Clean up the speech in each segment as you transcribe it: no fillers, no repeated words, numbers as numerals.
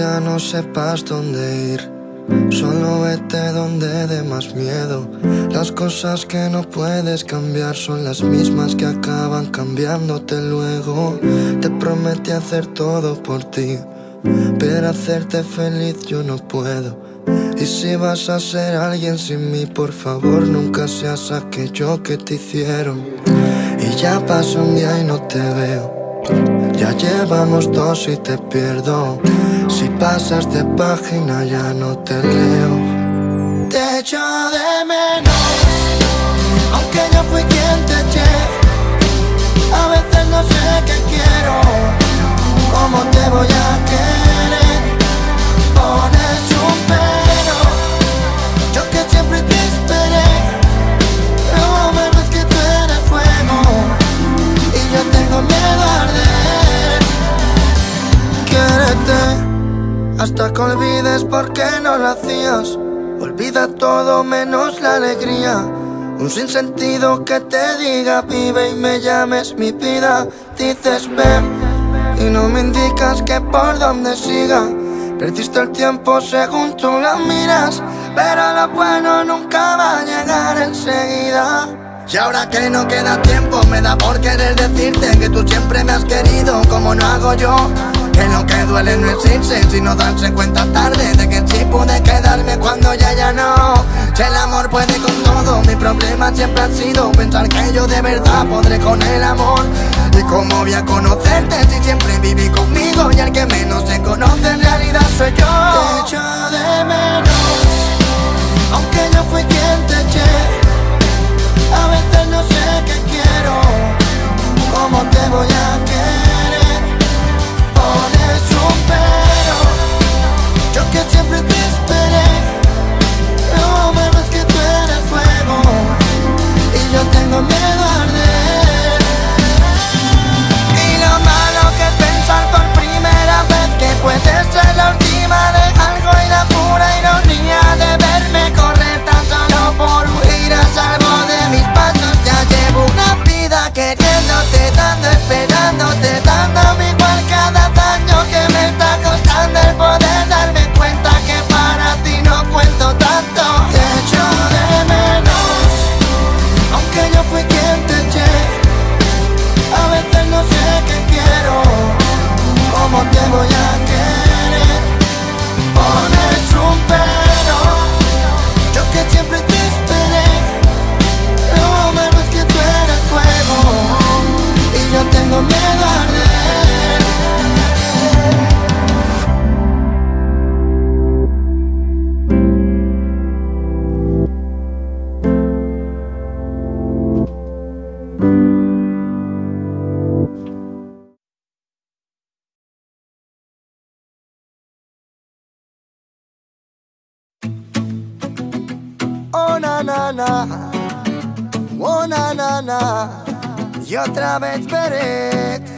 ya no sepas dónde ir. Solo vete donde dé más miedo. Las cosas que no puedes cambiar son las mismas que acaban cambiándote luego. Te prometí hacer todo por ti, pero hacerte feliz yo no puedo. Y si vas a ser alguien sin mí, por favor nunca seas aquello que te hicieron. Y ya pasó un día y no te veo, ya llevamos dos y te pierdo. Si pasas de página ya no te leo. Te echo de menos, aunque yo fui quien te eché. A veces no sé qué quiero, cómo te voy a querer. Pones un pero, yo que siempre te esperé. No me ves que tú eres fuego y yo tengo miedo a arder. Quiérete hasta que olvides por qué no lo hacías. Olvida todo menos la alegría. Un sinsentido que te diga vive y me llames mi vida. Dices ven y no me indicas que por dónde siga. Perdiste el tiempo según tú la miras, pero lo bueno nunca va a llegar enseguida. Y ahora que no queda tiempo me da por querer decirte que tú siempre me has querido como no hago yo. Que lo que duele no es irse sino darse cuenta tarde de que sí pude quedarme cuando ya no. Si el amor puede con todo, mi problema siempre ha sido pensar que yo de verdad podré con el amor. Y cómo voy a conocerte si siempre viví conmigo y el que menos se conoce en realidad soy yo. Te echo de menos, aunque yo fui quien te eché. A veces no sé qué quiero, cómo te voy a querer. Pones un pero, yo que siempre te esperé. No me ves que tú eres fuego y yo tengo miedo a arder. Y lo malo que es pensar por primera vez que puede ser la última de algo y la pura ironía de verme correr tan solo por huir a salvo de mis pasos. Ya llevo una vida queriéndote, dando, esperándote, dándome igual cada daño que me está costando el poder darme cuenta que para ti no cuento tanto. Te echo de menos, aunque yo fui quien te eché. A veces no sé qué quiero, cómo te voy a querer. Pones un pero, yo que siempre te yo tengo miedo a arder. Oh na na na, oh na na na. Y otra vez Beret.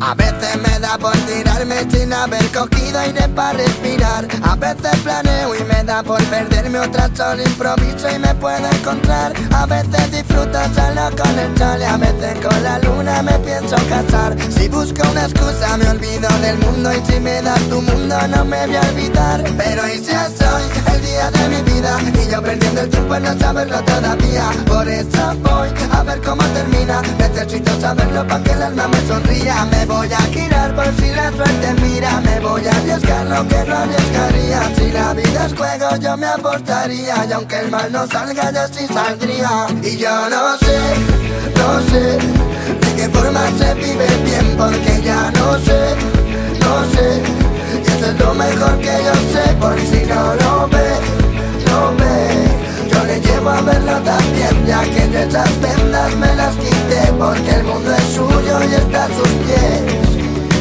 A veces me da por tirarme sin haber cogido aire para respirar. A veces planeo y me da por perderme otra sola, improviso y me puedo encontrar. A veces disfruto solo con el sol y a veces con la luna me pienso casar. Si busco una excusa me olvido del mundo y si me das tu mundo no me voy a olvidar. Pero y si es hoy el día de mi vida y yo perdiendo el tiempo en no saberlo todavía. Por eso voy a ver cómo termina, necesito saberlo para que el alma me sonría. Me voy a girar por si la suerte mira, me voy a arriesgar lo que no arriesgaría. Si la vida es juego yo me apostaría y aunque el mal no salga yo sí saldría. Y yo no sé de qué forma se vive bien, porque ya no sé y eso es lo mejor que yo sé. Por si no lo ve, yo le llevo a verlo también, ya que de esas vendas me las quité, porque el mundo es suyo y está a sus pies.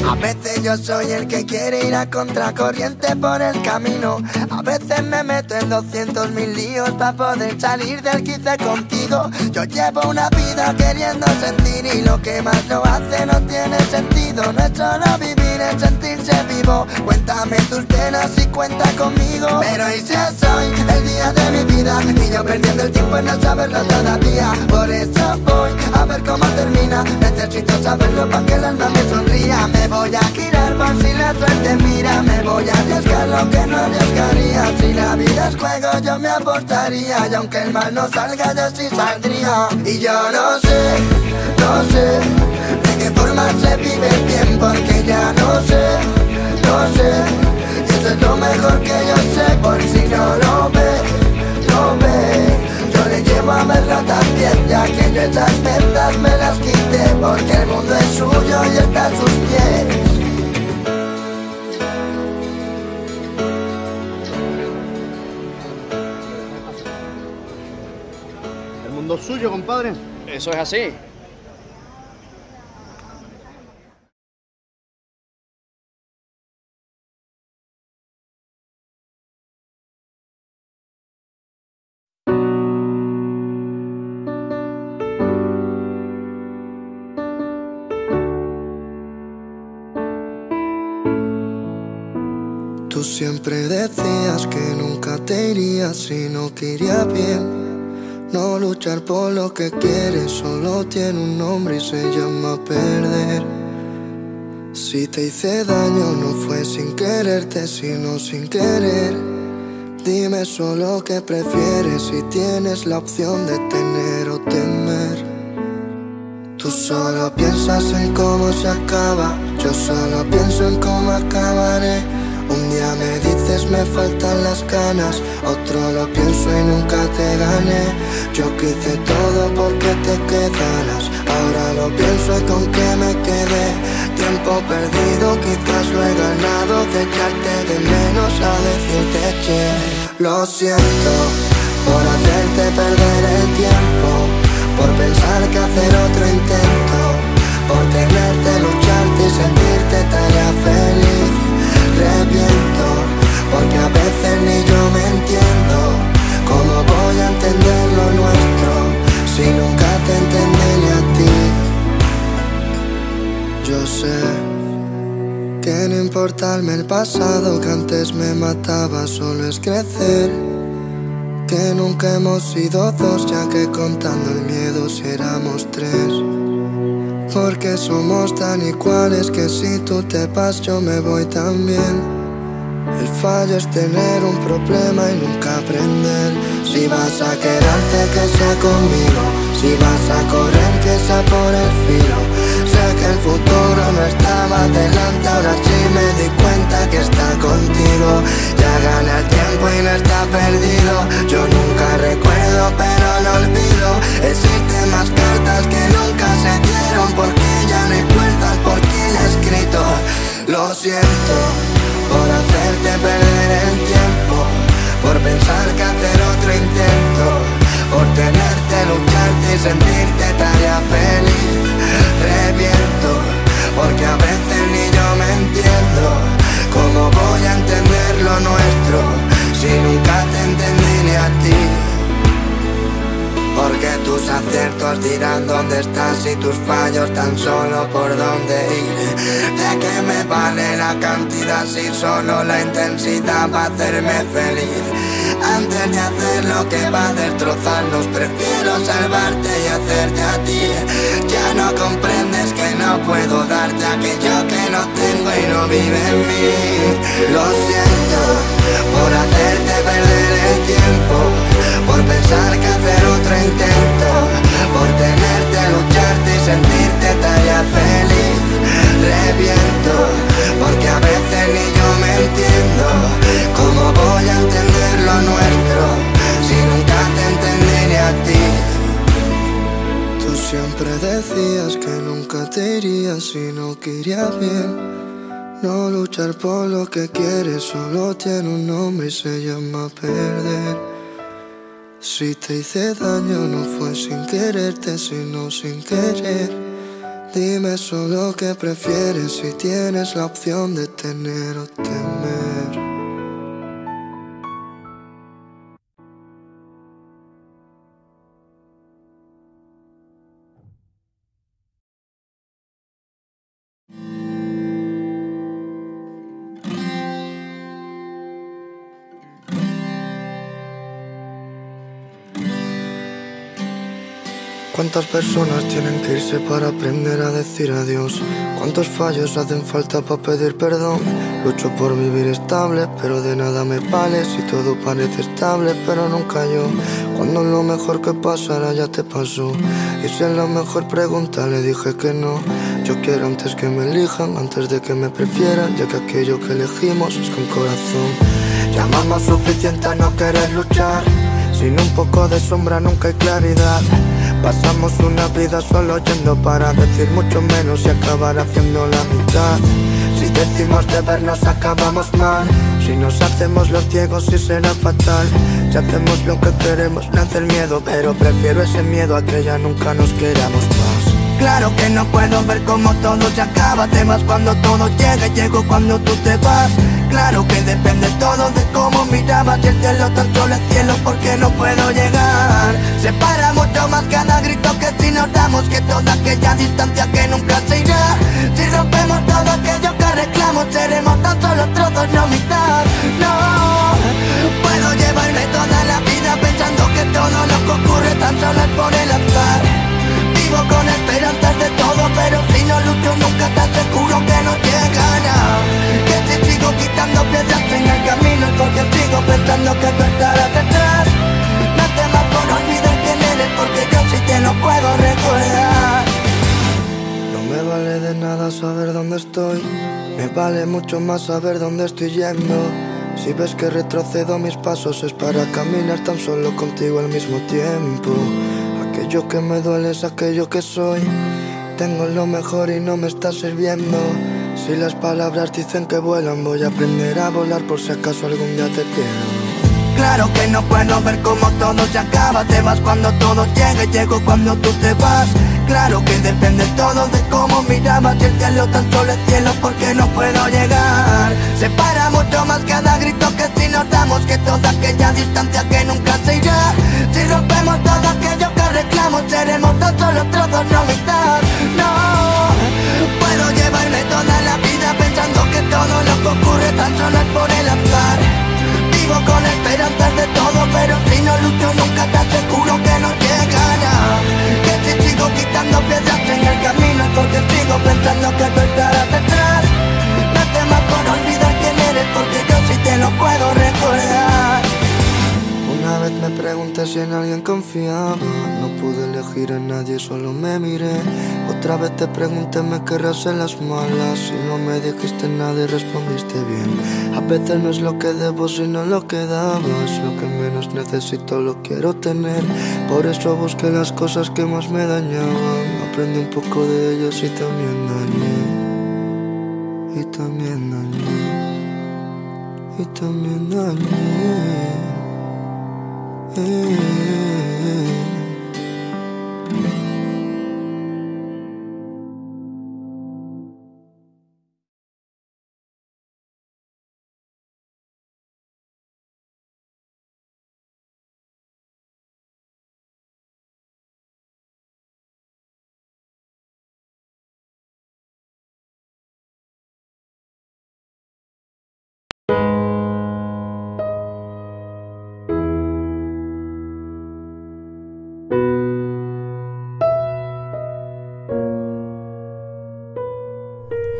A veces yo soy el que quiere ir a contracorriente por el camino. A veces me meto en 200.000 líos para poder salir del que hice contigo. Yo llevo una vida queriendo sentir y lo que más lo hace no tiene sentido. No es solo vivir, es sentirse vivo. Cuéntame tus penas y cuenta conmigo. Pero y si es hoy el día de mi vida y yo perdiendo el tiempo en no saberlo todavía. Por eso voy a ver cómo termina, necesito saberlo para que el alma me sonría. Me voy a girar por si la suerte mira. día me voy a arriesgar lo que no arriesgaría. Si la vida es juego yo me apostaría, y aunque el mal no salga yo sí saldría. Y yo no sé, no sé de qué forma se vive bien, porque ya no sé, no sé, y eso es lo mejor que yo sé. Por si no lo ve, lo ve, yo le llevo a verlo también, ya que yo esas perlas me las quité, porque el mundo es suyo y está a sus pies. Lo suyo, compadre. Eso es así. Tú siempre decías que nunca te irías si no te iría bien. No luchar por lo que quieres, solo tiene un nombre y se llama perder. Si te hice daño no fue sin quererte, sino sin querer. Dime solo qué prefieres, si tienes la opción de tener o temer. Tú solo piensas en cómo se acaba, yo solo pienso en cómo acabaré. Un día me dices me faltan las ganas, otro lo pienso y nunca te gané. Yo quise todo porque te quedaras, ahora lo pienso y con qué me quedé. Tiempo perdido, quizás lo he ganado, de echarte de menos a decirte que lo siento, por hacerte perder el tiempo, por pensar que hacer otro intento, por tenerte, lucharte y sentirte tarea feliz. Reviento, porque a veces ni yo me entiendo. ¿Cómo voy a entender lo nuestro si nunca te entendí ni a ti? Yo sé que no importarme el pasado que antes me mataba, solo es crecer. Que nunca hemos sido dos, ya que contando el miedo si éramos tres. Porque somos tan iguales que si tú te vas yo me voy también. El fallo es tener un problema y nunca aprender. Si vas a quedarte que sea conmigo, si vas a correr que sea por el filo. Sé que el futuro no estaba delante, ahora sí me di cuenta que está contigo. Ya gana el tiempo y no está perdido. Yo nunca recuerdo pero lo olvido. Existen más cartas que nunca se dieron, porque ya no hay cuentas por quién he escrito. Lo siento por hacerte perder el tiempo, por pensar que hacer otro intento, por tenerte, lucharte y sentirte tarea feliz. Reviento, porque a veces ni yo me entiendo. ¿Cómo voy a entender lo nuestro si nunca te entendí ni a ti? Porque tus aciertos dirán dónde estás y tus fallos tan solo por dónde ir. ¿De qué me vale la cantidad si solo la intensidad va a hacerme feliz? Antes de hacer lo que va a destrozarnos, prefiero salvarte y hacerte a ti. Ya no comprendes que no puedo darte aquello que no tengo y no vive en mí. Lo siento por hacerte perder el tiempo, por pensar que hacer otro intento, por tenerte, lucharte y sentirte tarea feliz. Reviento, porque a veces ni yo me entiendo. ¿Cómo voy a entender lo nuestro si nunca te entendí ni a ti? Tú siempre decías que nunca te irías si no quería bien. No luchar por lo que quieres, solo tiene un nombre y se llama perder. Si te hice daño no fue sin quererte, sino sin querer. Dime solo qué prefieres, si tienes la opción de tener o temer. ¿Cuántas personas tienen que irse para aprender a decir adiós? ¿Cuántos fallos hacen falta para pedir perdón? Lucho por vivir estable, pero de nada me vale. Si todo parece estable, pero nunca yo. Cuando lo mejor que pasara ya te pasó. Y si es la mejor pregunta le dije que no. Yo quiero antes que me elijan, antes de que me prefieran, ya que aquello que elegimos es con corazón. Ya más suficiente a no querer luchar. Sin un poco de sombra nunca hay claridad. Pasamos una vida solo yendo para decir mucho menos y acabar haciendo la mitad. Si decimos de vernos acabamos mal. Si nos hacemos los ciegos sí será fatal. Si hacemos lo que queremos nace el miedo, pero prefiero ese miedo a que ya nunca nos queramos más. Claro que no puedo ver cómo todo se acaba. Temas cuando todo llega y llego cuando tú te vas. Claro que depende todo de cómo mirabas y el cielo tan solo el cielo porque no puedo llegar. Separa mucho más cada grito que si nos damos que toda aquella distancia que nunca se irá. Si rompemos todo aquello que reclamos seremos tan solo trozos, no mitad. No puedo llevarme toda la vida pensando que todo lo que ocurre tan solo es por el azar. Vivo con esperanzas de todo, pero si no lucho nunca tan seguro que no llegará. Que si sigo quitando piedras en el camino es porque sigo pensando que tú estarás detrás. Me hace mal por olvidar quién eres porque yo sí te lo puedo recordar. No me vale de nada saber dónde estoy, me vale mucho más saber dónde estoy yendo. Si ves que retrocedo mis pasos es para caminar tan solo contigo al mismo tiempo. Aquello que me duele es aquello que soy. Tengo lo mejor y no me está sirviendo. Si las palabras dicen que vuelan, voy a aprender a volar por si acaso algún día te pierdo. Claro que no puedo ver cómo todo se acaba. Te vas cuando todo llega y llego cuando tú te vas. Claro que depende todo de cómo mirabas y el cielo tan solo el cielo porque no puedo llegar. Separa mucho más cada grito que si nos damos que toda aquella distancia que nunca se irá. Si rompemos todo aquello que reclamo seremos tan solo trozos, no mitad. No puedo llevarme toda la vida pensando que todo lo que ocurre tan solo es por el azar. Vivo con esperanzas de todo pero si no lucho nunca tan seguro que no llegará. Sigo quitando piedras en el camino porque sigo pensando que tú estarás detrás. No temas por olvidar quién eres porque yo sí te lo puedo recordar. Una vez me pregunté si en alguien confiaba, no pude elegir a nadie, solo me miré. Otra vez te pregunté, me querrás en las malas, si no me dijiste nada y respondiste bien. A veces no es lo que debo sino lo que dabas, lo que menos necesito lo quiero tener. Por eso busqué las cosas que más me dañaban, aprendí un poco de ellas y también dañé. Y también dañé. Y también dañé.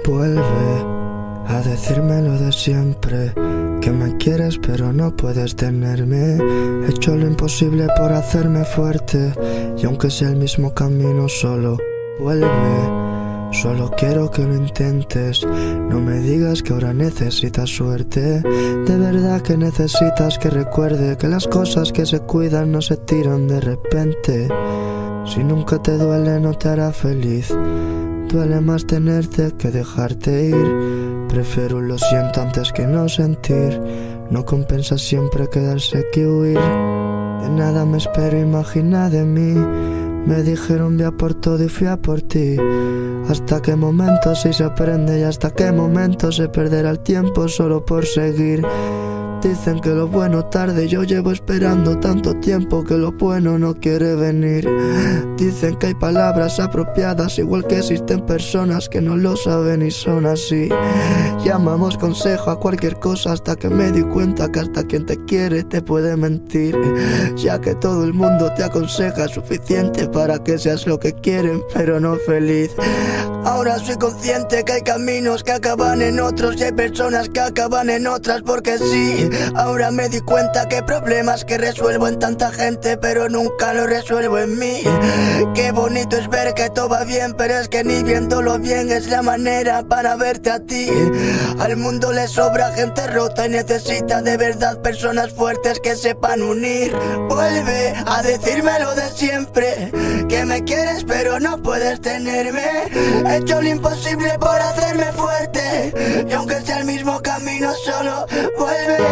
Vuelve a decirme lo de siempre, que me quieres pero no puedes tenerme. He hecho lo imposible por hacerme fuerte y aunque sea el mismo camino solo vuelve. Solo quiero que lo intentes, no me digas que ahora necesitas suerte. De verdad que necesitas que recuerde que las cosas que se cuidan no se tiran de repente. Si nunca te duele no te hará feliz. Duele más tenerte que dejarte ir. Prefiero un lo siento antes que no sentir. No compensa siempre quedarse que huir. De nada me espero, imagina de mí. Me dijeron ve a por todo y fui a por ti. Hasta qué momento sí se aprende y hasta qué momento se perderá el tiempo solo por seguir. Dicen que lo bueno tarde, yo llevo esperando tanto tiempo que lo bueno no quiere venir. Dicen que hay palabras apropiadas, igual que existen personas que no lo saben y son así. Llamamos consejo a cualquier cosa hasta que me di cuenta que hasta quien te quiere te puede mentir. Ya que todo el mundo te aconseja suficiente para que seas lo que quieren, pero no feliz. Ahora soy consciente que hay caminos que acaban en otros y hay personas que acaban en otras porque sí. Ahora me di cuenta que problemas que resuelvo en tanta gente, pero nunca lo resuelvo en mí. Qué bonito es ver que todo va bien, pero es que ni viéndolo bien es la manera para verte a ti. Al mundo le sobra gente rota y necesita de verdad personas fuertes que sepan unir. Vuelve a decirme lo de siempre, que me quieres pero no puedes tenerme. He hecho lo imposible por hacerme fuerte, y aunque sea el mismo camino solo vuelve.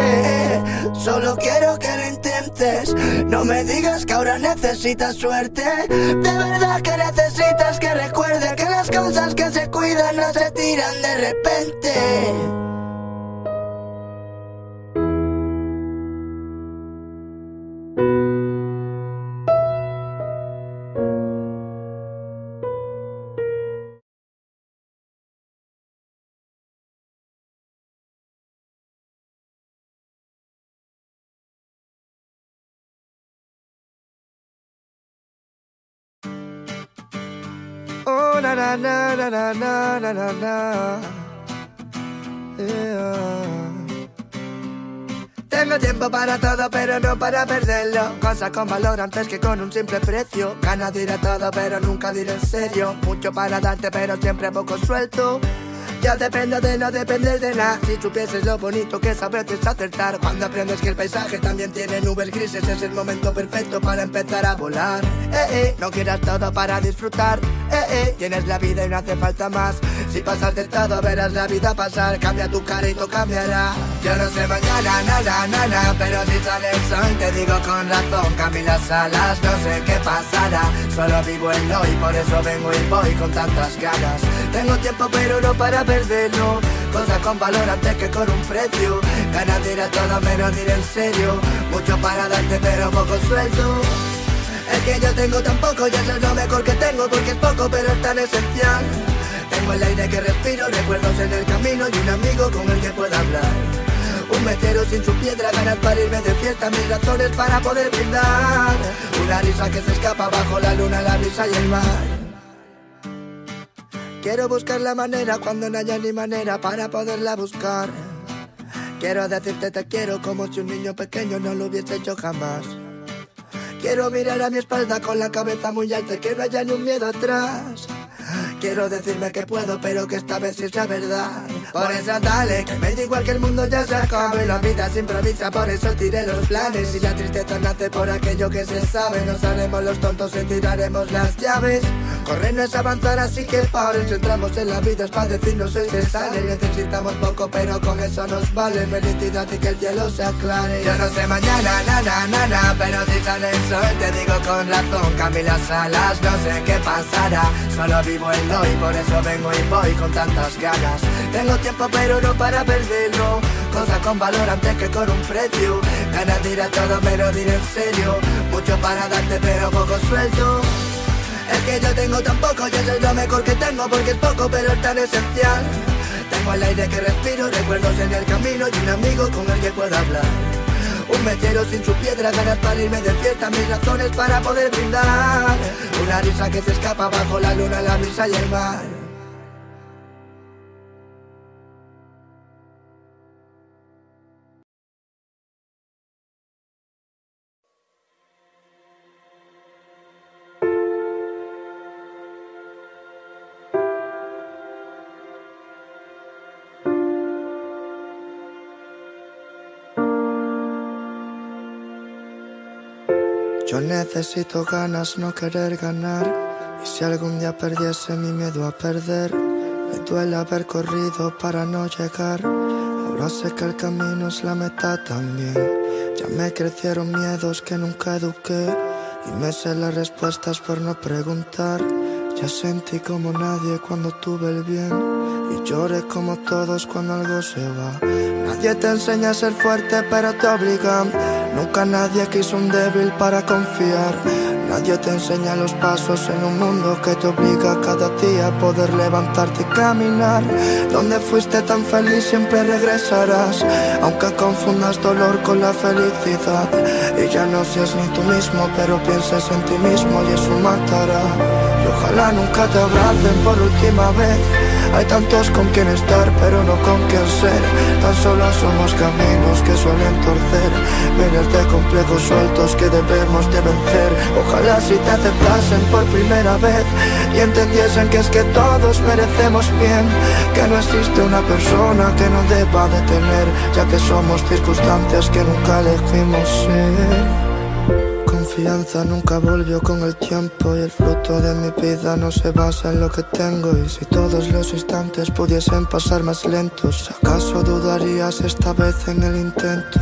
Solo quiero que lo intentes, no me digas que ahora necesitas suerte. De verdad que necesitas que recuerde que las causas que se cuidan no se tiran de repente. La la la la la la la la la, yeah. Tengo tiempo para todo pero no para perderlo. Cosas con valor antes que con un simple precio. Ganas de ir a todo pero nunca diré en serio. Mucho para darte pero siempre poco suelto. Yo dependo de no depender de nada. Si supieses lo bonito que es a veces acertar. Cuando aprendes que el paisaje también tiene nubes grises, es el momento perfecto para empezar a volar. No quieras todo para disfrutar. Tienes la vida y no hace falta más. Si pasas de todo verás la vida pasar. Cambia tu cara y todo cambiará. Yo no sé mañana, nada, nada, pero si sale el sol te digo con razón. Camila Salas, no sé qué pasará. Solo vivo el hoy, por eso vengo y voy con tantas ganas. Tengo tiempo pero no para perderlo. Cosas con valor antes que con un precio. Ganas de ir a todo menos de ir en serio. Mucho para darte pero poco sueldo. El que yo tengo tampoco, ya es lo mejor que tengo porque es poco pero es tan esencial. Tengo el aire que respiro, recuerdos en el camino y un amigo con el que pueda hablar. Un metero sin su piedra, ganas para irme de fiesta, mil razones para poder brindar. Una risa que se escapa bajo la luna, la brisa y el mar. Quiero buscar la manera cuando no haya ni manera para poderla buscar. Quiero decirte te quiero como si un niño pequeño no lo hubiese hecho jamás. Quiero mirar a mi espalda con la cabeza muy alta, que no haya ni un miedo atrás. Quiero decirme que puedo, pero que esta vez es la verdad. Por eso dale, que me da igual que el mundo ya se acabe. La vida se improvisa, por eso tiré los planes. Y la tristeza nace por aquello que se sabe. Nos haremos los tontos y tiraremos las llaves. Correr no es avanzar, así que paren. Si entramos en la vida es para decirnos hoy se sale. Necesitamos poco, pero con eso nos vale. Felicidad y que el cielo se aclare. Yo no sé mañana, nada, nada, pero si sale el sol te digo con razón. Camila Salas, no sé qué pasará. Solo vivo el hoy, por eso vengo y voy con tantas ganas. Tengo tiempo pero no para perderlo. Cosas con valor antes que con un precio. Ganas de ir a todo pero diré en serio. Mucho para darte pero poco suelto. El que yo tengo tampoco, yo soy lo mejor que tengo porque es poco pero es tan esencial. Tengo el aire que respiro, recuerdos en el camino y un amigo con el que pueda hablar. Un mechero sin su piedra, ganas para irme de fiesta, mis razones para poder brindar. Una risa que se escapa bajo la luna, la brisa y el mar. Yo necesito ganas, no querer ganar. Y si algún día perdiese mi miedo a perder, me duele haber corrido para no llegar. Ahora sé que el camino es la meta también. Ya me crecieron miedos que nunca eduqué, y me sé las respuestas por no preguntar. Ya sentí como nadie cuando tuve el bien, y lloré como todos cuando algo se va. Nadie te enseña a ser fuerte, pero te obligan. Nunca nadie quiso un débil para confiar. Nadie te enseña los pasos en un mundo que te obliga cada día a poder levantarte y caminar. Donde fuiste tan feliz siempre regresarás, aunque confundas dolor con la felicidad. Y ya no seas ni tú mismo, pero pienses en ti mismo y eso matará. Y ojalá nunca te abracen por última vez. Hay tantos con quien estar, pero no con quien ser. Tan solas somos caminos que suelen torcer, miles de complejos sueltos que debemos de vencer. Ojalá si te aceptasen por primera vez y entendiesen que es que todos merecemos bien, que no existe una persona que no deba de tener, ya que somos circunstancias que nunca elegimos ser. Confianza nunca volvió con el tiempo y el fruto de mi vida no se basa en lo que tengo. Y si todos los instantes pudiesen pasar más lentos, ¿acaso dudarías esta vez en el intento?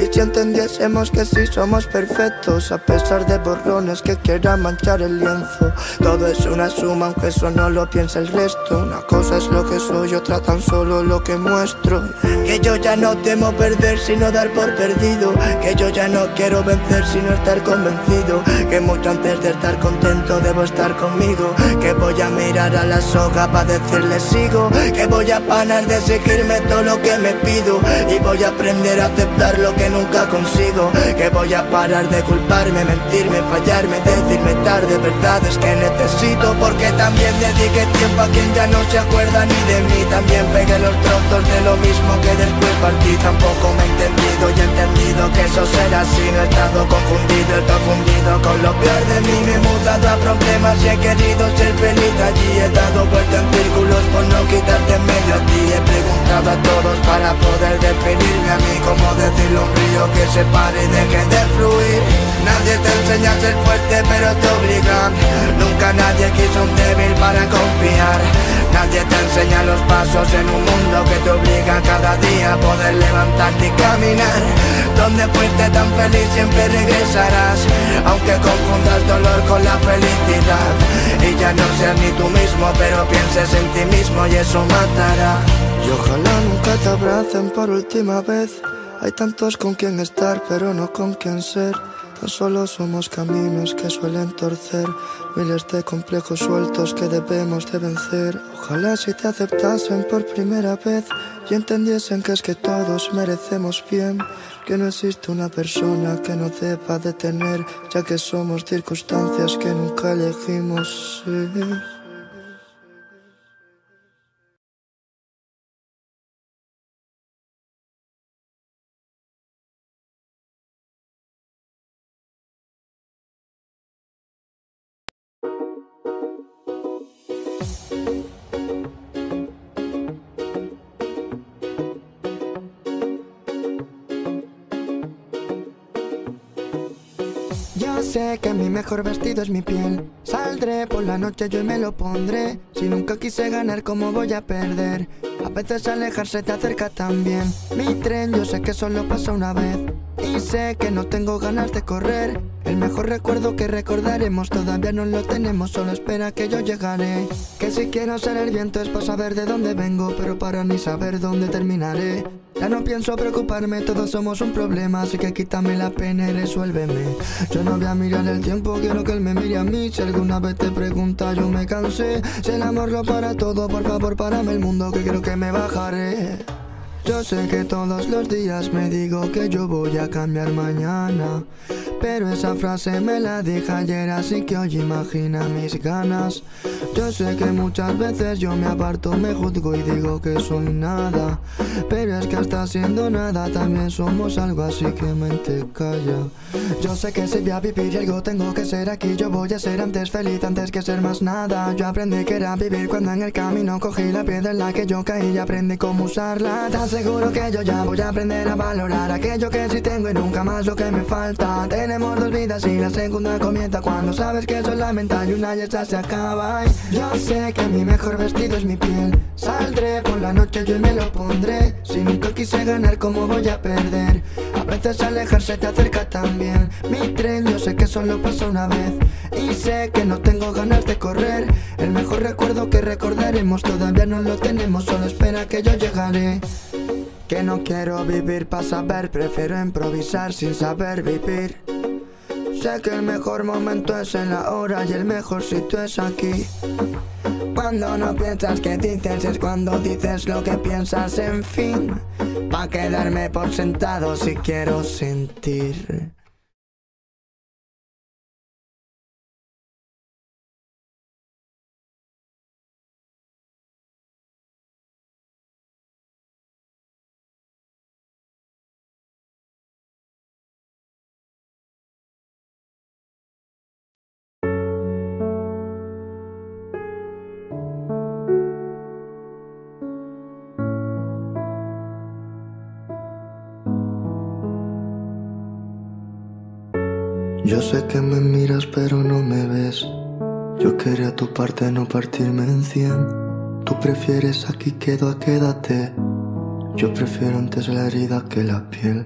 Y si entendiésemos que sí somos perfectos, a pesar de borrones que quieran manchar el lienzo. Todo es una suma, aunque eso no lo piense el resto. Una cosa es lo que soy, otra tan solo lo que muestro. Que yo ya no temo perder, sino dar por perdido. Que yo ya no quiero vencer, sino estar convencido. Que mucho antes de estar contento debo estar conmigo. Que voy a mirar a la soga para decirle sigo. Que voy a parar de exigirme todo lo que me pido. Y voy a aprender a aceptar lo que nunca consigo. Que voy a parar de culparme, mentirme, fallarme, decirme tarde verdades que necesito. Porque también dediqué tiempo a quien ya no se acuerda ni de mí. También pegué los trozos de lo mismo que después partí. Tampoco me he entendido y he entendido que eso será así. No he estado confundido, he estado fundido con lo peor de mí. Me he mudado a problemas y he querido ser feliz allí. He dado vueltas en círculos por no quitarte en medio a ti. He preguntado a todos para poder definirme a mí. Como decirlo un río que se pare y deje de fluir. Nadie te enseña a ser fuerte pero te obligan. Nunca nadie quiso un débil para confiar. Nadie te enseña los pasos en un mundo que te obliga cada día a poder levantarte y caminar. Donde fuiste tan feliz siempre regresarás, aunque confundas dolor con la felicidad. Y ya no seas ni tú mismo, pero pienses en ti mismo y eso matará. Y ojalá nunca te abracen por última vez. Hay tantos con quien estar, pero no con quien ser. Tan solo somos caminos que suelen torcer, miles de complejos sueltos que debemos de vencer. Ojalá si te aceptasen por primera vez y entendiesen que es que todos merecemos bien, que no existe una persona que no deba de tener, ya que somos circunstancias que nunca elegimos ser. Sé que mi mejor vestido es mi piel. Saldré por la noche yo y me lo pondré. Si nunca quise ganar, ¿cómo voy a perder? A veces alejarse te acerca también. Mi tren yo sé que solo pasa una vez. Y sé que no tengo ganas de correr. El mejor recuerdo que recordaremos todavía no lo tenemos, solo espera que yo llegaré. Que si quiero ser el viento es para saber de dónde vengo, pero para ni saber dónde terminaré. Ya no pienso preocuparme, todos somos un problema, así que quítame la pena y resuélveme. Yo no voy a mirar el tiempo, quiero que él me mire a mí. Si alguna vez te pregunta yo me cansé. Si el amor lo para todo, por favor párame el mundo, que creo que me bajaré. Yo sé que todos los días me digo que yo voy a cambiar mañana, pero esa frase me la dije ayer, así que hoy imagina mis ganas. Yo sé que muchas veces yo me aparto, me juzgo y digo que soy nada, pero es que hasta siendo nada también somos algo, así que mente calla. Yo sé que si voy a vivir algo tengo que ser aquí. Yo voy a ser antes feliz antes que ser más nada. Yo aprendí que era vivir cuando en el camino cogí la piedra en la que yo caí y aprendí cómo usarla. Tan seguro que yo ya voy a aprender a valorar aquello que sí tengo y nunca más lo que me falta. Tenemos dos vidas y la segunda comienza cuando sabes que eso es la mental y una y esta se acaba. Y yo sé que mi mejor vestido es mi piel. Saldré por la noche yo y me lo pondré. Si nunca quise ganar, ¿cómo voy a perder? A veces alejarse te acerca también. Mi tren yo sé que solo pasa una vez. Y sé que no tengo ganas de correr. El mejor recuerdo que recordaremos todavía no lo tenemos, solo espera que yo llegaré. Que no quiero vivir para saber, prefiero improvisar sin saber vivir. Sé que el mejor momento es en la hora y el mejor sitio es aquí. Cuando no piensas que dices es cuando dices lo que piensas, en fin. Pa' quedarme por sentado si quiero sentir. Yo sé que me miras pero no me ves. Yo quería tu parte, no partirme en 100. Tú prefieres aquí quedo a quédate. Yo prefiero antes la herida que la piel.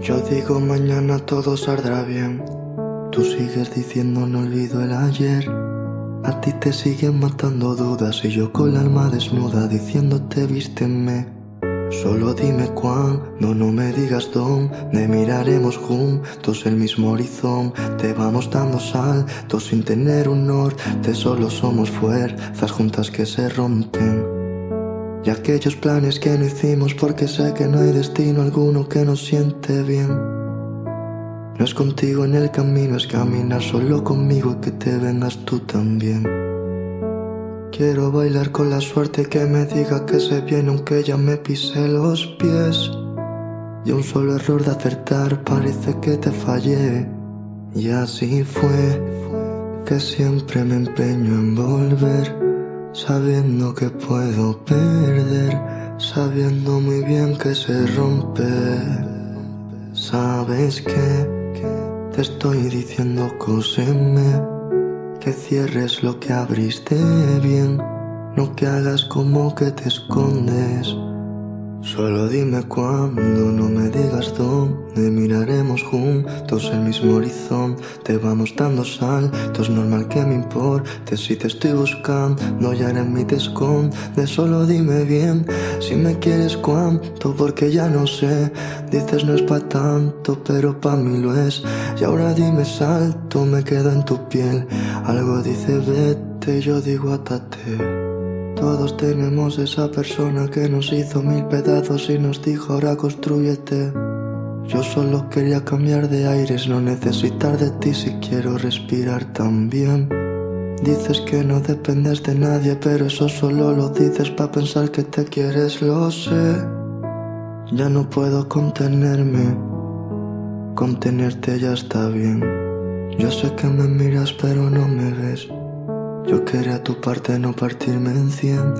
Yo digo mañana todo saldrá bien. Tú sigues diciendo no olvido el ayer. A ti te siguen matando dudas y yo con el alma desnuda diciéndote vísteme. Solo dime cuándo, no me digas dónde, miraremos juntos el mismo horizonte. Te vamos dando saltos sin tener un norte, solo somos fuerzas juntas que se rompen. Y aquellos planes que no hicimos porque sé que no hay destino alguno que nos siente bien. No es contigo en el camino, es caminar solo conmigo y que te vengas tú también. Quiero bailar con la suerte que me diga que se viene aunque ya me pisé los pies. Y un solo error de acertar parece que te fallé. Y así fue que siempre me empeño en volver, sabiendo que puedo perder, sabiendo muy bien que se rompe. ¿Sabes qué? Te estoy diciendo cóseme. Que cierres lo que abriste bien, no que hagas como que te escondes. Solo dime cuándo, no me digas dónde, miraremos juntos el mismo horizonte. Te vamos dando saltos, normal que me importe si te estoy buscando, ya en mí te escondes. Solo dime bien si me quieres cuánto, porque ya no sé. Dices no es pa' tanto, pero pa' mí lo es. Y ahora dime salto, me quedo en tu piel. Algo dice vete, yo digo atate. Todos tenemos esa persona que nos hizo mil pedazos y nos dijo ahora constrúyete. Yo solo quería cambiar de aires, no necesitar de ti si quiero respirar también. Dices que no dependes de nadie, pero eso solo lo dices pa' pensar que te quieres, lo sé. Ya no puedo contenerme, contenerte ya está bien. Yo sé que me miras pero no me ves. Yo quería tu parte, no partirme en 100.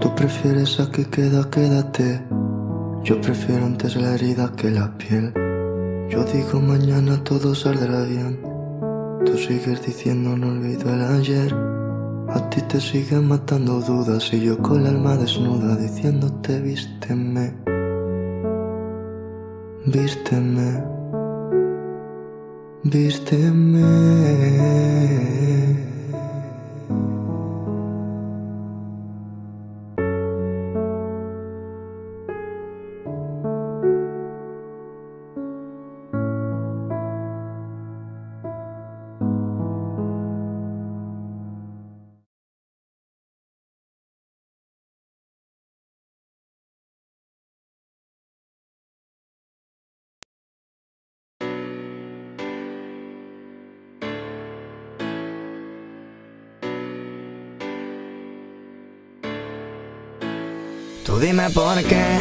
Tú prefieres aquí quedo a quédate. Yo prefiero antes la herida que la piel. Yo digo mañana todo saldrá bien. Tú sigues diciendo no olvido el ayer. A ti te siguen matando dudas y yo con el alma desnuda diciéndote vísteme. Vísteme. Vísteme. Tú dime por qué,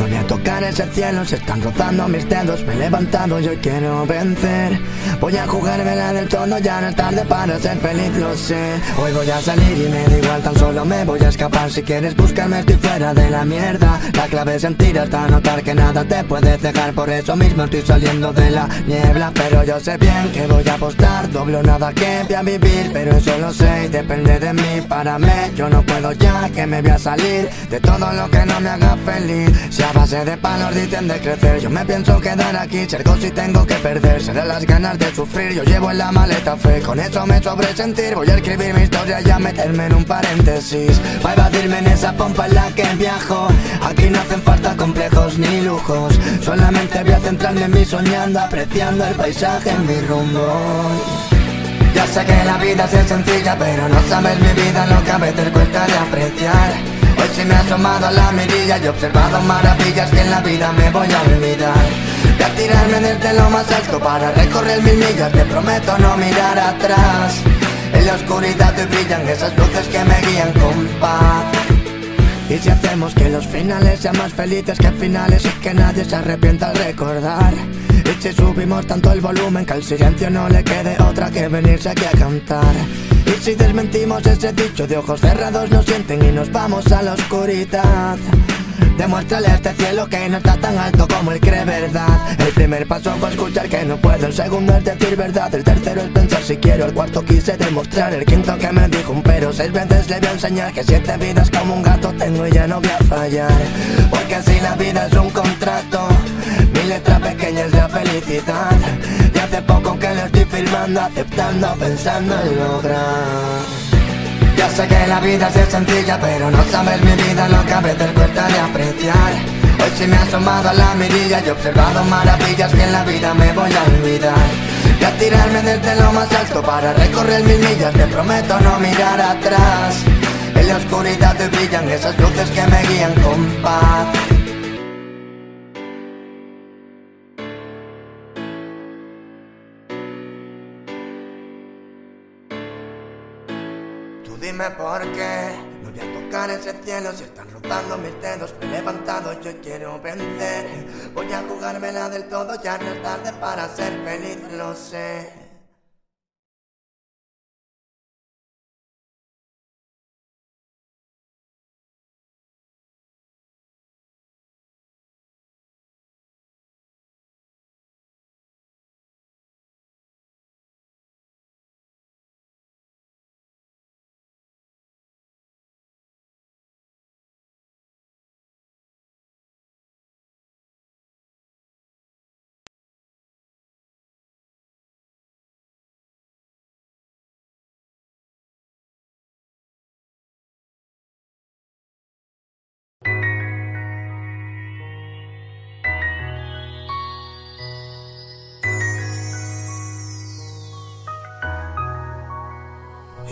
no voy a tocar ese cielo, se están rozando mis dedos, me he levantado y hoy quiero vencer. Voy a jugármela del todo, ya no es tarde para ser feliz, lo sé. Hoy voy a salir y me da igual, tan solo me voy a escapar. Si quieres buscarme estoy fuera de la mierda. La clave es sentir hasta notar que nada te puede dejar. Por eso mismo estoy saliendo de la niebla. Pero yo sé bien que voy a apostar, doblo nada que voy a vivir. Pero eso lo sé y depende de mí, para mí. Yo no puedo ya que me voy a salir de todo lo que no me haga feliz. Si A base de palos dicen de crecer, yo me pienso quedar aquí, cerco si tengo que perder. Serán las ganas de sufrir, yo llevo en la maleta fe, con eso me sobresentir. Voy a escribir mi historia y a meterme en un paréntesis, para evadirme en esa pompa en la que viajo. Aquí no hacen falta complejos ni lujos, solamente voy a centrarme en mí soñando, apreciando el paisaje en mi rumbo. Ya sé que la vida es sencilla, pero no sabes mi vida, lo que a veces cuesta de apreciar. Hoy sí me he asomado a la mirilla y he observado maravillas que en la vida me voy a olvidar. Voy a tirarme desde lo más alto para recorrer mil millas, te prometo no mirar atrás. En la oscuridad te brillan esas luces que me guían con paz. Y si hacemos que los finales sean más felices que finales, es que nadie se arrepienta al recordar. Y si subimos tanto el volumen que al silencio no le quede otra que venirse aquí a cantar. Y si desmentimos ese dicho de ojos cerrados nos sienten y nos vamos a la oscuridad. Demuéstrale a este cielo que no está tan alto como él cree verdad. El primer paso fue escuchar que no puedo, el segundo es decir verdad, el tercero es pensar si quiero, el cuarto quise demostrar, el quinto que me dijo un pero, 6 veces le voy a enseñar que 7 vidas como un gato tengo y ya no voy a fallar. Porque si la vida es un contrato, mi letra pequeña es la felicidad, y hace poco que lo estoy firmando, aceptando, pensando en lograr. Ya sé que la vida es sencilla, pero no sabes mi vida, lo que a veces cuesta de apreciar. Hoy sí me he asomado a la mirilla y he observado maravillas que en la vida me voy a olvidar. Voy a tirarme desde lo más alto para recorrer mil millas, te prometo no mirar atrás. En la oscuridad te brillan esas luces que me guían con paz. Dime por qué no voy a tocar ese cielo si están rozando mis dedos. Me he levantado y yo quiero vencer. Voy a jugármela del todo, ya no es tarde para ser feliz, lo sé.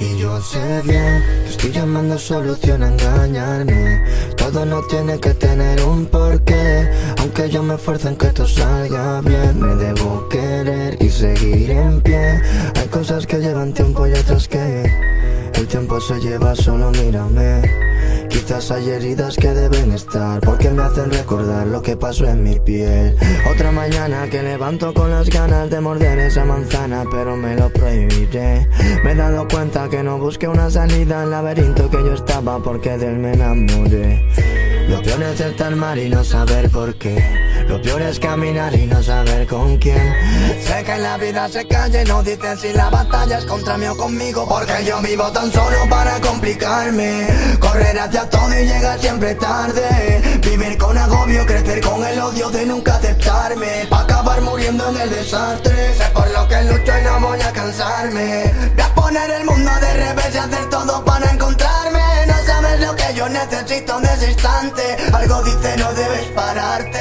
Y yo sé bien que estoy llamando solución a engañarme. Todo no tiene que tener un porqué, aunque yo me esfuerzo en que esto salga bien. Me debo querer y seguir en pie. Hay cosas que llevan tiempo y otras que el tiempo se lleva, solo mírame. Quizás hay heridas que deben estar, porque me hacen recordar lo que pasó en mi piel. Otra mañana que levanto con las ganas de morder esa manzana, pero me lo prohibiré. Me he dado cuenta que no busqué una salida al laberinto que yo estaba, porque de él me enamoré. Lo peor es estar mal y no saber por qué. Lo peor es caminar y no saber con quién. Sé que en la vida se calla y no dicen si la batalla es contra mí o conmigo, porque yo vivo tan solo para complicarme. Correr hacia todo y llegar siempre tarde. Vivir con agobio, crecer con el odio de nunca aceptarme, pa' acabar muriendo en el desastre. Sé por lo que lucho y no voy a cansarme. Voy a poner el mundo de revés y hacer todo para encontrarme. No sabes lo que yo necesito en ese instante. Algo dice no debes pararte.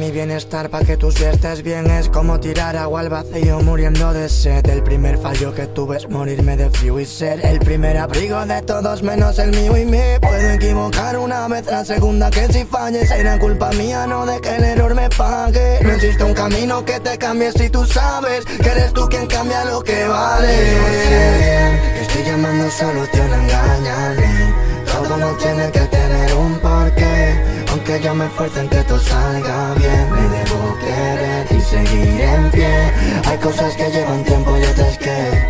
Mi bienestar pa' que tú sí estés bien es como tirar agua al vacío muriendo de sed. El primer fallo que tuve es morirme de frío y ser el primer abrigo de todos menos el mío, y me puedo equivocar una vez, la segunda que si falles será culpa mía, no de que el error me pague. No existe un camino que te cambie si tú sabes que eres tú quien cambia lo que vale. Yo sé bien que estoy llamando solución a engañarme. Todo no tiene que tener un porqué, aunque yo me esfuerzo en que todo salga bien. Me debo querer y seguir en pie. Hay cosas que llevan tiempo y otras que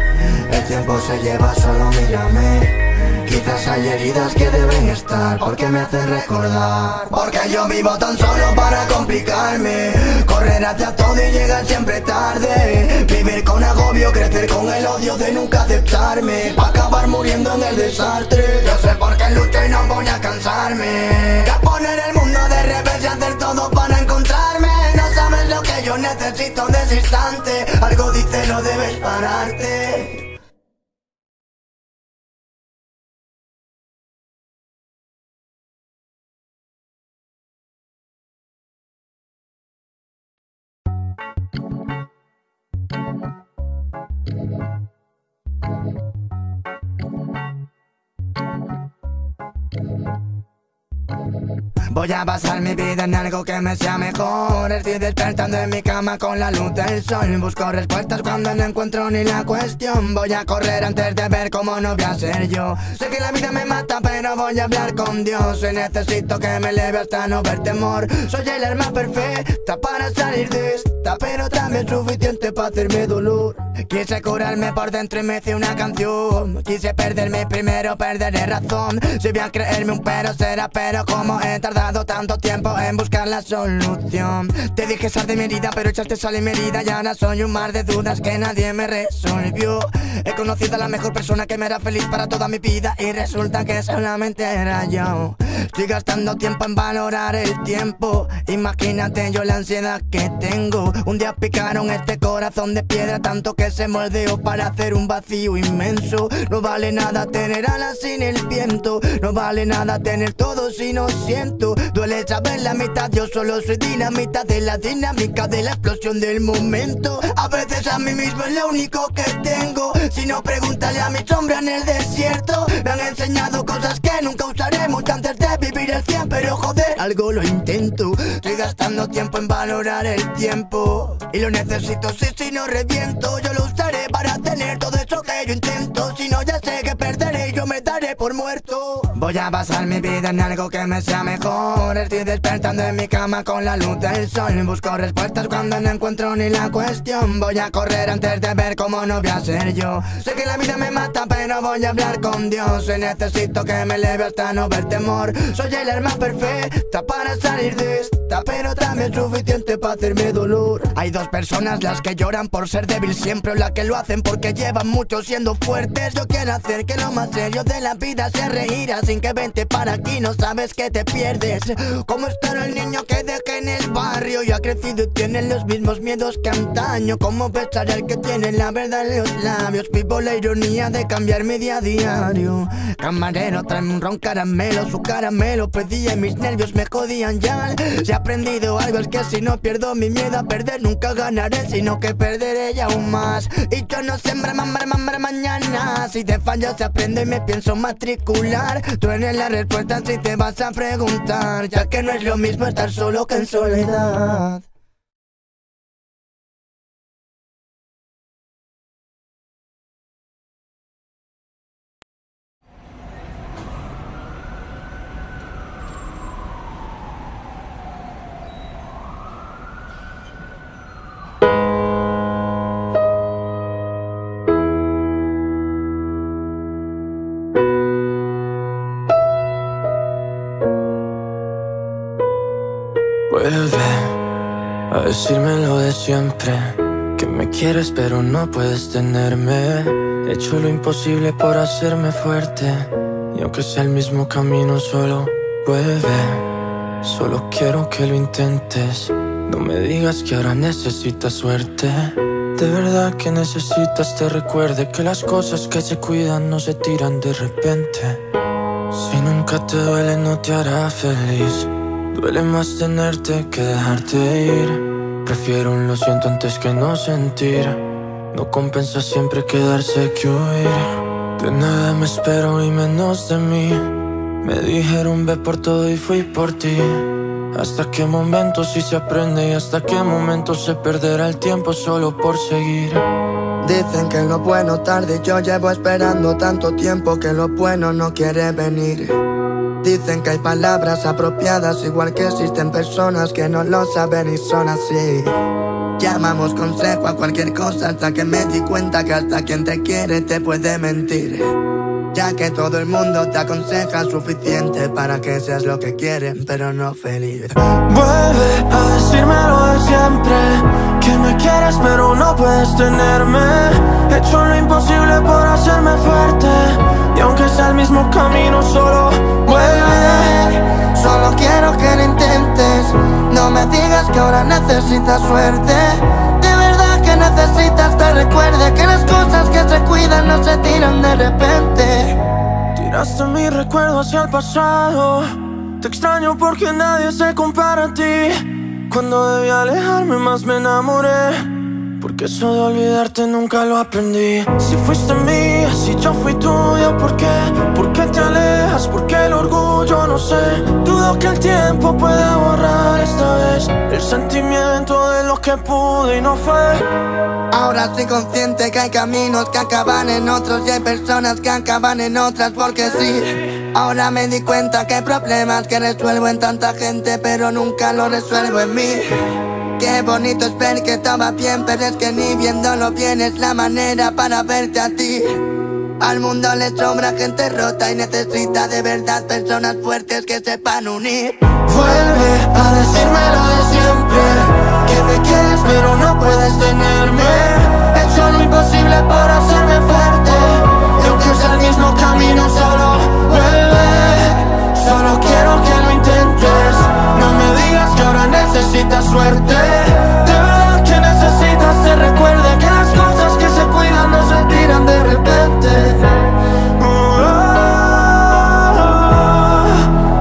el tiempo se lleva, solo mírame. Quizás hay heridas que deben estar, porque me hacen recordar. Porque yo vivo tan solo para complicarme. Correr hacia todo y llegar siempre tarde. Vivir con agobio, crecer con el odio de nunca aceptarme, pa' acabar muriendo en el desastre. Yo sé por qué lucho y no voy a cansarme. Ya poner el mundo necesito un desinstante. Algo dice, no debes pararte. Voy a basar mi vida en algo que me sea mejor. Estoy despertando en mi cama con la luz del sol. Busco respuestas cuando no encuentro ni la cuestión. Voy a correr antes de ver cómo no voy a ser yo. Sé que la vida me mata, pero voy a hablar con Dios. Y necesito que me eleve hasta no ver temor. Soy el arma perfecta para salir de esta, pero también suficiente para hacerme dolor. Quise curarme por dentro y me hice una canción. Quise perderme, primero perderé razón. Si voy a creerme un pero será, pero como he tardado tanto tiempo en buscar la solución. Te dije sal de mi herida, pero echaste sal en mi herida. Y ahora soy un mar de dudas que nadie me resolvió. He conocido a la mejor persona que me hará feliz para toda mi vida, y resulta que solamente era yo. Estoy gastando tiempo en valorar el tiempo. Imagínate yo la ansiedad que tengo. Un día picaron este corazón de piedra, tanto que se moldeó para hacer un vacío inmenso. No vale nada tener alas sin el viento. No vale nada tener todo si no siento. Duele saber la mitad, yo solo soy dinamita de la dinámica de la explosión del momento. A veces a mí mismo es lo único que tengo. Si no, pregúntale a mi sombra en el desierto. Me han enseñado cosas que nunca usaremos antes de vivir el 100, pero joder, algo lo intento. Estoy gastando tiempo en valorar el tiempo, y lo necesito, si no reviento. Yo lo usaré para tener todo eso que yo intento. Si no, ya sé que perderé y yo me daré por muerto. Voy a basar mi vida en algo que me sea mejor. Estoy despertando en mi cama con la luz del sol. Busco respuestas cuando no encuentro ni la cuestión. Voy a correr antes de ver cómo no voy a ser yo. Sé que la vida me mata, pero voy a hablar con Dios. Y necesito que me eleve hasta no ver temor. Soy el arma perfecta para salir de esta, pero también suficiente para hacerme dolor. Hay dos personas, las que lloran por ser débil siempre, o las que lo hacen porque llevan mucho siendo fuertes. Yo quiero hacer que lo más serio de la vida sea reír así. Que vente para aquí, no sabes que te pierdes. ¿Cómo estará el niño que dejé en el barrio? Y ha crecido y tiene los mismos miedos que antaño. ¿Cómo besará el que tiene la verdad en los labios? Vivo la ironía de cambiar mi día a diario. Camarero, tráeme un ron caramelo. Su caramelo pedía y mis nervios me jodían ya. Si he aprendido algo es que si no pierdo mi miedo a perder, nunca ganaré, sino que perderé ya aún más. Y yo no sembré mañana. Si te fallas aprendo y me pienso matricular. Tú eres la respuesta si te vas a preguntar, ya que no es lo mismo estar solo que en soledad. Vuelve a decirme lo de siempre, que me quieres pero no puedes tenerme. He hecho lo imposible por hacerme fuerte, y aunque sea el mismo camino solo vuelve. Solo quiero que lo intentes, no me digas que ahora necesitas suerte. De verdad que necesitas te recuerde que las cosas que se cuidan no se tiran de repente. Si nunca te duele no te hará feliz. Duele más tenerte que dejarte ir. Prefiero un lo siento antes que no sentir. No compensa siempre quedarse que huir. De nada me espero y menos de mí. Me dijeron ve por todo y fui por ti. ¿Hasta qué momento sí se aprende? Y hasta qué momento se perderá el tiempo solo por seguir. Dicen que lo bueno tarde y yo llevo esperando tanto tiempo que lo bueno no quiere venir. Dicen que hay palabras apropiadas, igual que existen personas que no lo saben y son así. Llamamos consejo a cualquier cosa hasta que me di cuenta que hasta quien te quiere te puede mentir. Ya que todo el mundo te aconseja suficiente para que seas lo que quieren, pero no feliz. Vuelve a decirme lo de siempre, que me quieres pero no puedes tenerme. He hecho lo imposible por hacerme fuerte, y aunque sea el mismo camino solo vuelve. Solo quiero que lo intentes, no me digas que ahora necesitas suerte. De verdad que necesitas te recuerde que las cosas que se cuidan no se tiran de repente. Tiraste mi recuerdo hacia el pasado. Te extraño porque nadie se compara a ti. Cuando debí alejarme más me enamoré, porque eso de olvidarte nunca lo aprendí. Si fuiste mía, si yo fui tuya, ¿por qué? ¿Por qué te alejas? ¿Por qué el orgullo? No sé. Dudo que el tiempo pueda borrar esta vez el sentimiento de lo que pude y no fue. Ahora soy consciente que hay caminos que acaban en otros y hay personas que acaban en otras porque sí. Ahora me di cuenta que hay problemas que resuelvo en tanta gente, pero nunca lo resuelvo en mí. Qué bonito es ver que estaba bien, pero es que ni viéndolo bien es la manera para verte a ti. Al mundo le sobra gente rota y necesita de verdad personas fuertes que sepan unir. Vuelve a decirme lo de siempre, que me quieres pero no puedes tenerme. He hecho lo imposible para hacerme fuerte, y aunque es el mismo camino solo vuelve. Solo quiero que lo intentes, no me digas que ahora necesitas suerte. De verdad que necesitas te recuerde que las cosas que se cuidan no se tiran de repente.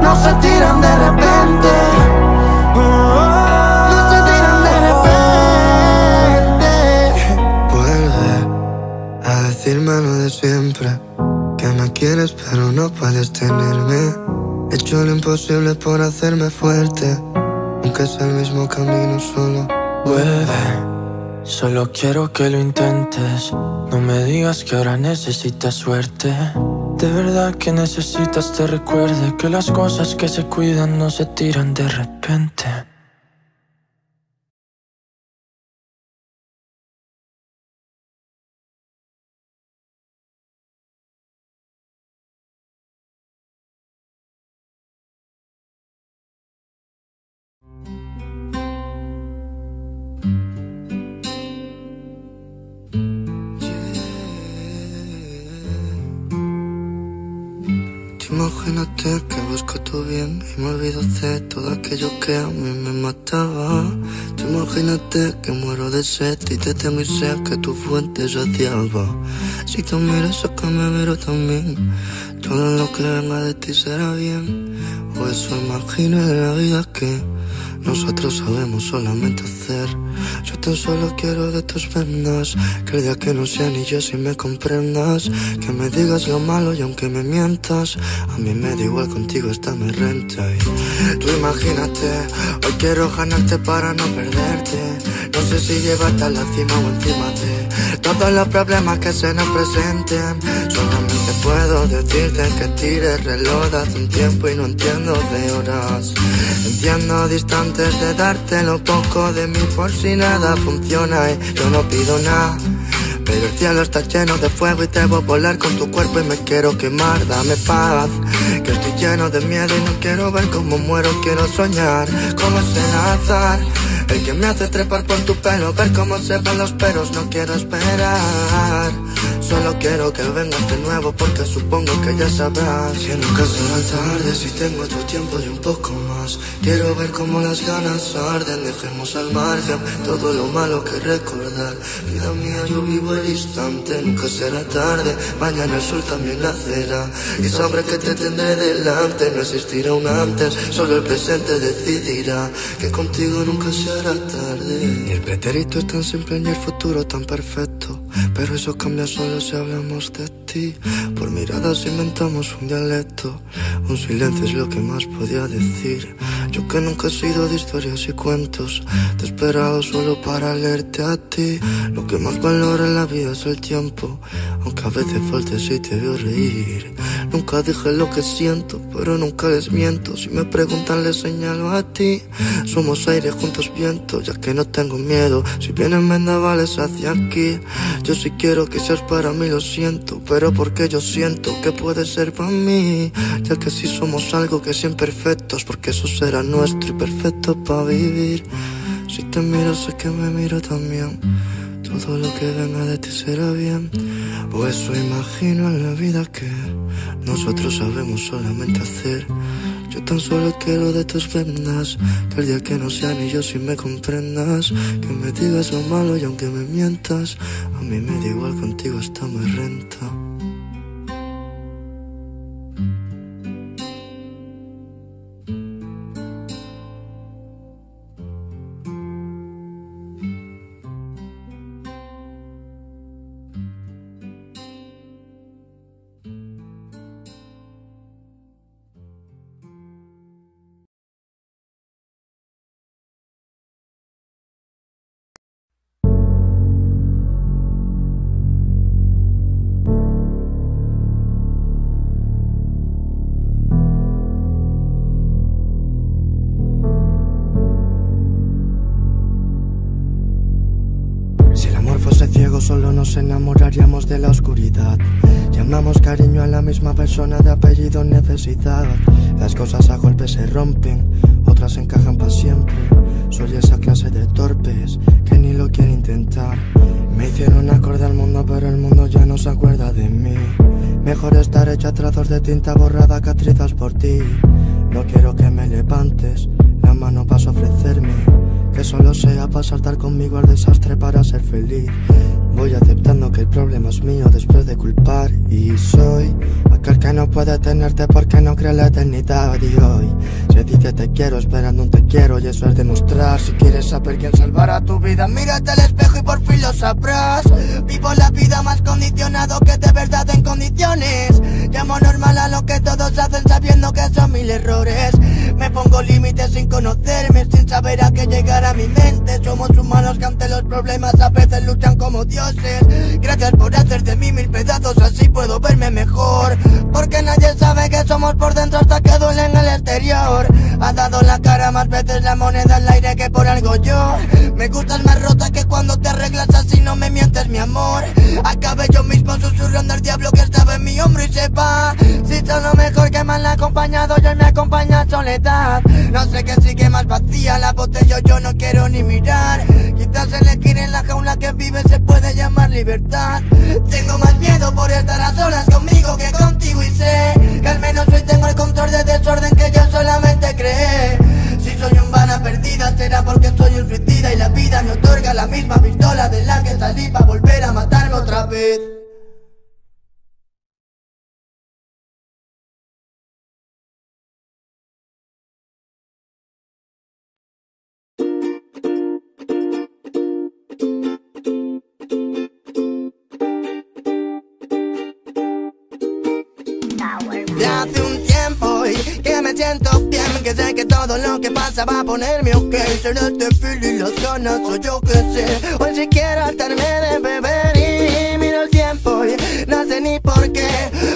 No se tiran de repente. No se tiran de repente. Vuelve a decirme lo de siempre, que me quieres pero no puedes tenerme. He hecho lo imposible por hacerme fuerte, aunque es el mismo camino solo vuelve. Solo quiero que lo intentes, no me digas que ahora necesitas suerte. De verdad que necesitas te recuerde que las cosas que se cuidan no se tiran de repente. Imagínate que busco tu bien y me olvido de todo aquello que a mí me mataba. Tú imagínate que muero de sed y te temo y sé que tu fuente saciaba. Si tú miras a que me miro también, todo lo que venga de ti será bien. O eso imagino en la vida que nosotros sabemos solamente hacer. Yo tan solo quiero de tus venas que el día que no sea ni yo si me comprendas, que me digas lo malo y aunque me mientas, a mí me da igual, contigo esta me renta. Y tú imagínate, hoy quiero ganarte para no perderte. No sé si llevarte a la cima o encima de todos los problemas que se nos presenten. Solamente puedo decirte que tires reloj de hace un tiempo y no entiendo de horas. Entiendo distantes de darte lo poco de mí por si nada funciona y yo no pido nada. Pero el cielo está lleno de fuego y debo volar con tu cuerpo y me quiero quemar. Dame paz, que estoy lleno de miedo y no quiero ver cómo muero. Quiero soñar cómo es el azar el que me hace trepar por tu pelo, ver cómo se van los peros. No quiero esperar, solo quiero que vengas de nuevo, porque supongo que ya sabrás que nunca será tarde si tengo tu tiempo y un poco más. Quiero ver cómo las ganas arden, dejemos al margen todo lo malo que recordar. Vida mía, yo vivo el instante, nunca será tarde, mañana el sol también nacerá. Y sabré que te tendré delante, no existirá un antes, solo el presente decidirá que contigo nunca será tarde. Y el pretérito es tan simple y el futuro tan perfecto, pero eso cambia solo si hablamos de ti. Por miradas inventamos un dialecto, un silencio es lo que más podía decir. Yo que nunca he sido de historias y cuentos, te he esperado solo para leerte a ti. Lo que más valora en la vida es el tiempo, aunque a veces faltes y te veo reír. Nunca dije lo que siento, pero nunca les miento. Si me preguntan les señalo a ti. Somos aire juntos viento, ya que no tengo miedo. Si vienen vendavales hacia aquí, yo sí quiero que seas para mí, lo siento, pero porque yo siento que puede ser para mí. Ya que si somos algo que es imperfectos, porque eso será nuestro y perfecto para vivir. Si te miro sé que me miro también, todo lo que venga de ti será bien. O eso imagino en la vida que nosotros sabemos solamente hacer. Yo tan solo quiero de tus penas, que el día que no sea ni yo si me comprendas, que me digas lo malo y aunque me mientas, a mí me da igual, contigo hasta me renta. Solo nos enamoraríamos de la oscuridad. Llamamos cariño a la misma persona de apellido necesidad. Las cosas a golpes se rompen, otras encajan para siempre. Soy esa clase de torpes que ni lo quiere intentar. Me hicieron acordar al mundo, pero el mundo ya no se acuerda de mí. Mejor estar hecha a trazos de tinta borrada que trizas por ti. No quiero que me levantes la mano para ofrecerme, que solo sea para saltar conmigo al desastre para ser feliz. Voy aceptando que el problema es mío después de culpar, y soy aquel que no puede tenerte porque no cree la eternidad. Y hoy se dice te quiero esperando un te quiero, y eso es demostrar. Si quieres saber quién salvará tu vida, mírate al espejo y por fin lo sabrás. Vivo la vida más condicionado que de verdad en condiciones. Llamo normal a lo que todos hacen sabiendo que son mil errores. Me pongo límites sin conocerme, sin saber a qué llegar a mi mente. Somos humanos que ante los problemas a veces luchan como dioses. Gracias por hacer de mí mil pedazos, así puedo verme mejor. Porque nadie sabe que somos por dentro hasta que duele en el exterior. Has dado la cara más veces, la moneda al aire, que por algo yo. Me gustas más rota que cuando te arreglas, así no me mientes mi amor. Acabé yo mismo susurrando al diablo que estaba en mi hombro y se va. Si solo mejor que mal acompañado, yo me acompaña soledad. No sé qué sigue más vacía, la botella yo no quiero ni mirar. Quizás elegir en la jaula que vive se puede llamar libertad. Tengo más miedo por estar a solas conmigo que contigo, y sé que al menos hoy tengo el control de desorden que yo solamente creé. Si soy un vana perdida será porque soy un suicida, y la vida me otorga la misma pistola de la que salí para volver a matarme otra vez. Siento bien, que sé que todo lo que pasa va a ponerme ok. Será este feeling, las ganas, o yo que sé. Hoy si quiero hartarme de beber y miro el tiempo y no sé ni por qué.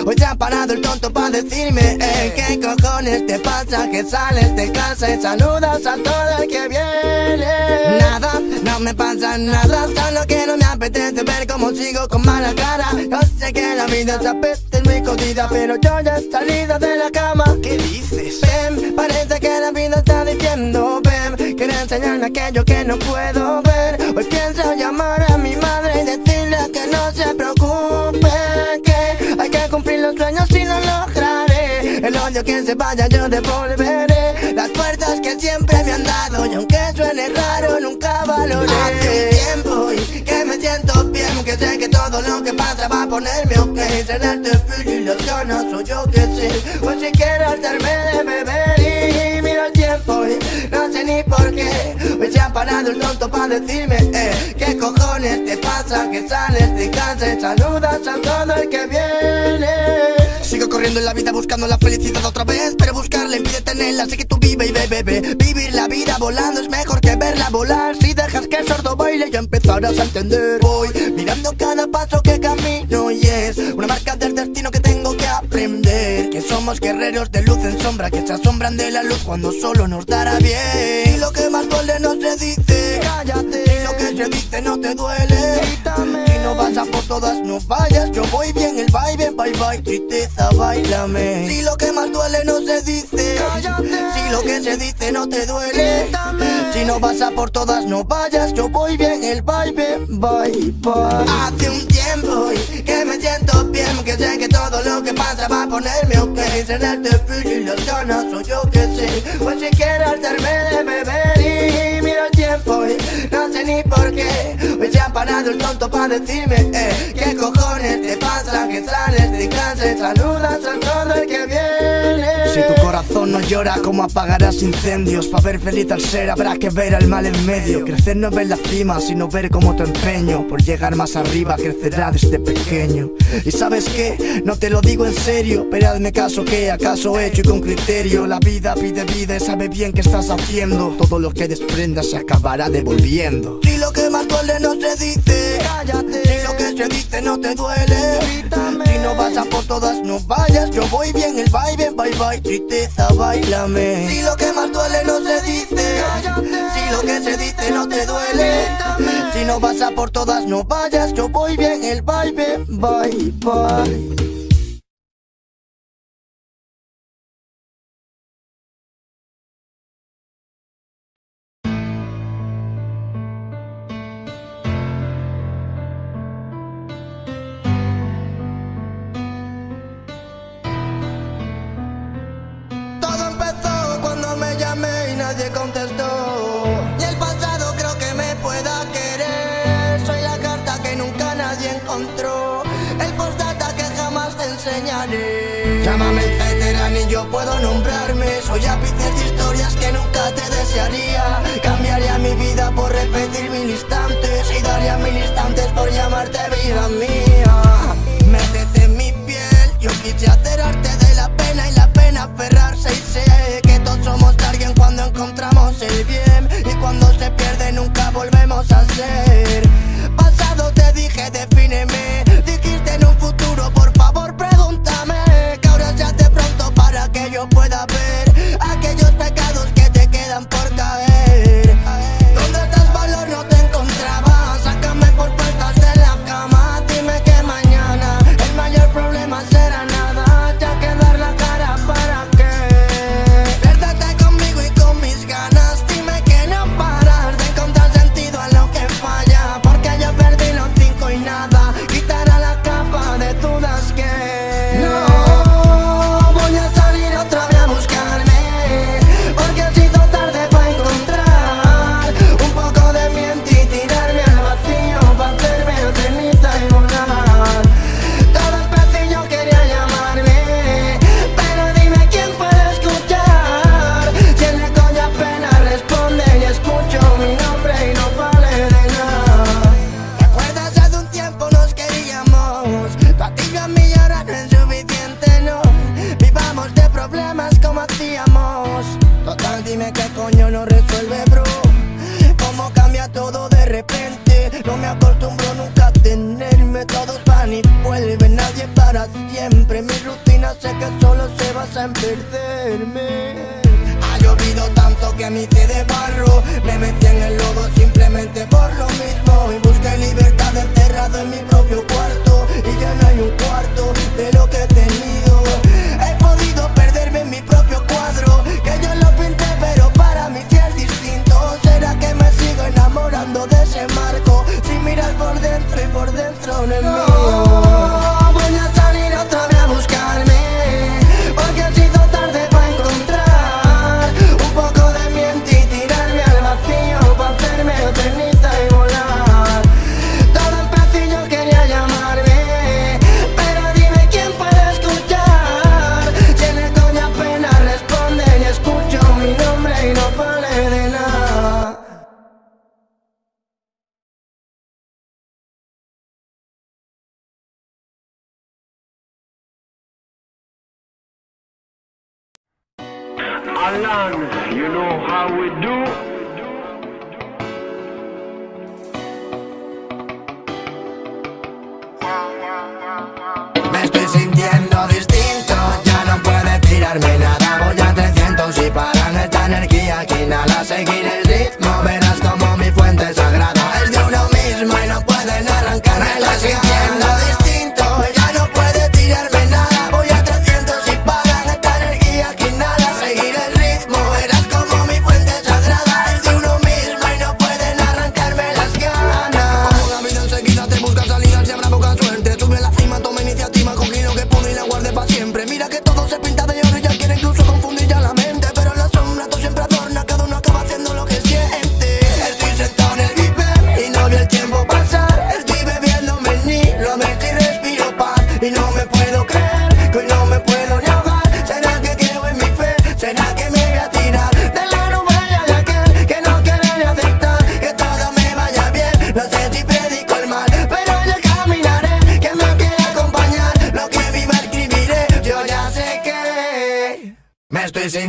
Hoy se ha parado el tonto para decirme ¿qué cojones te pasa? Que sales de casa y saludas a todo el que viene. Nada, no me pasa nada, solo que no me apetece ver cómo sigo con mala cara. Yo sé que la vida se apetece muy jodida, pero yo ya he salido de la cama. ¿Qué dices? Ven, parece que la vida está diciendo ven, quiero enseñarme aquello que no puedo ver. Hoy pienso llamar a mi madre y decirle que no se preocupe, que hay que cumplir los sueños y lo lograré. El odio que se vaya yo devolveré, las puertas que siempre me han dado, y aunque suene raro nunca valoré. Hace un tiempo y que me siento bien, que sé que todo lo que pasa va a ponerme ok. Será este frío y los ganas, o yo que sé. Hoy si quiero hartarme de beber y miro el tiempo y no sé ni por qué. Hoy se ha parado el tonto para decirme ¿qué cojones te pasa? Que sales de casa y saludas a todo el que viene. Sigo corriendo en la vida buscando la felicidad otra vez, pero buscarla impide tenerla, así que tú vive y bebe, bebe. Vivir la vida volando es mejor que verla volar. Si dejas que el sordo baile ya empezarás a entender. Voy mirando cada paso que camino y es una marca del destino que tengo que aprender. Que somos guerreros de luz en sombra, que se asombran de la luz cuando solo nos dará bien. Y lo que más duele no se dice, cállate. Y lo que se dice no te duele, quítame. Si no vas a por todas no vayas, yo voy bien, el vibe, bye bye, tristeza. Báilame. Si lo que más duele no se dice, cállate. Si lo que se dice no te duele, quítame. Si no vas a por todas no vayas, yo voy bien, el bye, bye, bye. Hace un tiempo que me siento bien, que sé que todo lo que pasa va a ponerme ok. Será el difícil, la zona, soy yo que sí. Pues si quiero hacerme de beber y miro el tiempo y no sé ni por qué. Hoy se ha parado el tonto para decirme, ¿qué cojones te pasa? Que sales de casa y saludas a todo el que viene. Si tu corazón no llora, ¿cómo apagarás incendios? Pa' ver feliz al ser habrá que ver al mal en medio. Crecer no es ver la cima, sino ver cómo te empeño por llegar más arriba, crecerá desde pequeño. Y sabes qué, no te lo digo en serio, pero hazme caso que acaso hecho y con criterio. La vida pide vida y sabe bien qué estás haciendo. Todo lo que desprendas se acabará devolviendo. Si lo que más duele no se dice, cállate. Si lo que se dice no te duele, grítame. Si no vas a por todas no vayas, yo voy bien, el vibe, bye bye, tristeza, bailame. Si lo que más duele no se dice, cállate. Si lo que se dice no te duele, grítame. Si no vas a por todas no vayas, yo voy bien, el vibe, bye bye. Nadie contestó, y el pasado creo que me pueda querer. Soy la carta que nunca nadie encontró, el postdata que jamás te enseñaré. Llámame etcétera, ni yo puedo nombrarme. Soy ápice de historias que nunca te desearía. Cambiaría mi vida por repetir mil instantes, y daría mil instantes por llamarte vida mía. Métete en mi piel, yo quise aterarte de la pena, y la pena aferrarse, y sé que todos somos alguien cuando encontramos el bien, y cuando se pierde nunca volvemos a ser. Pasado te dije defíneme, dijiste en un futuro por favor pregúntame, que ahora ya de pronto para que yo pueda ver aquellos pecados que te quedan por caer. ¿Dónde estás valor? No te encontraba, sácame por puertas de la cama, dime que mañana el mayor problema será nada, ya que dar la cara para que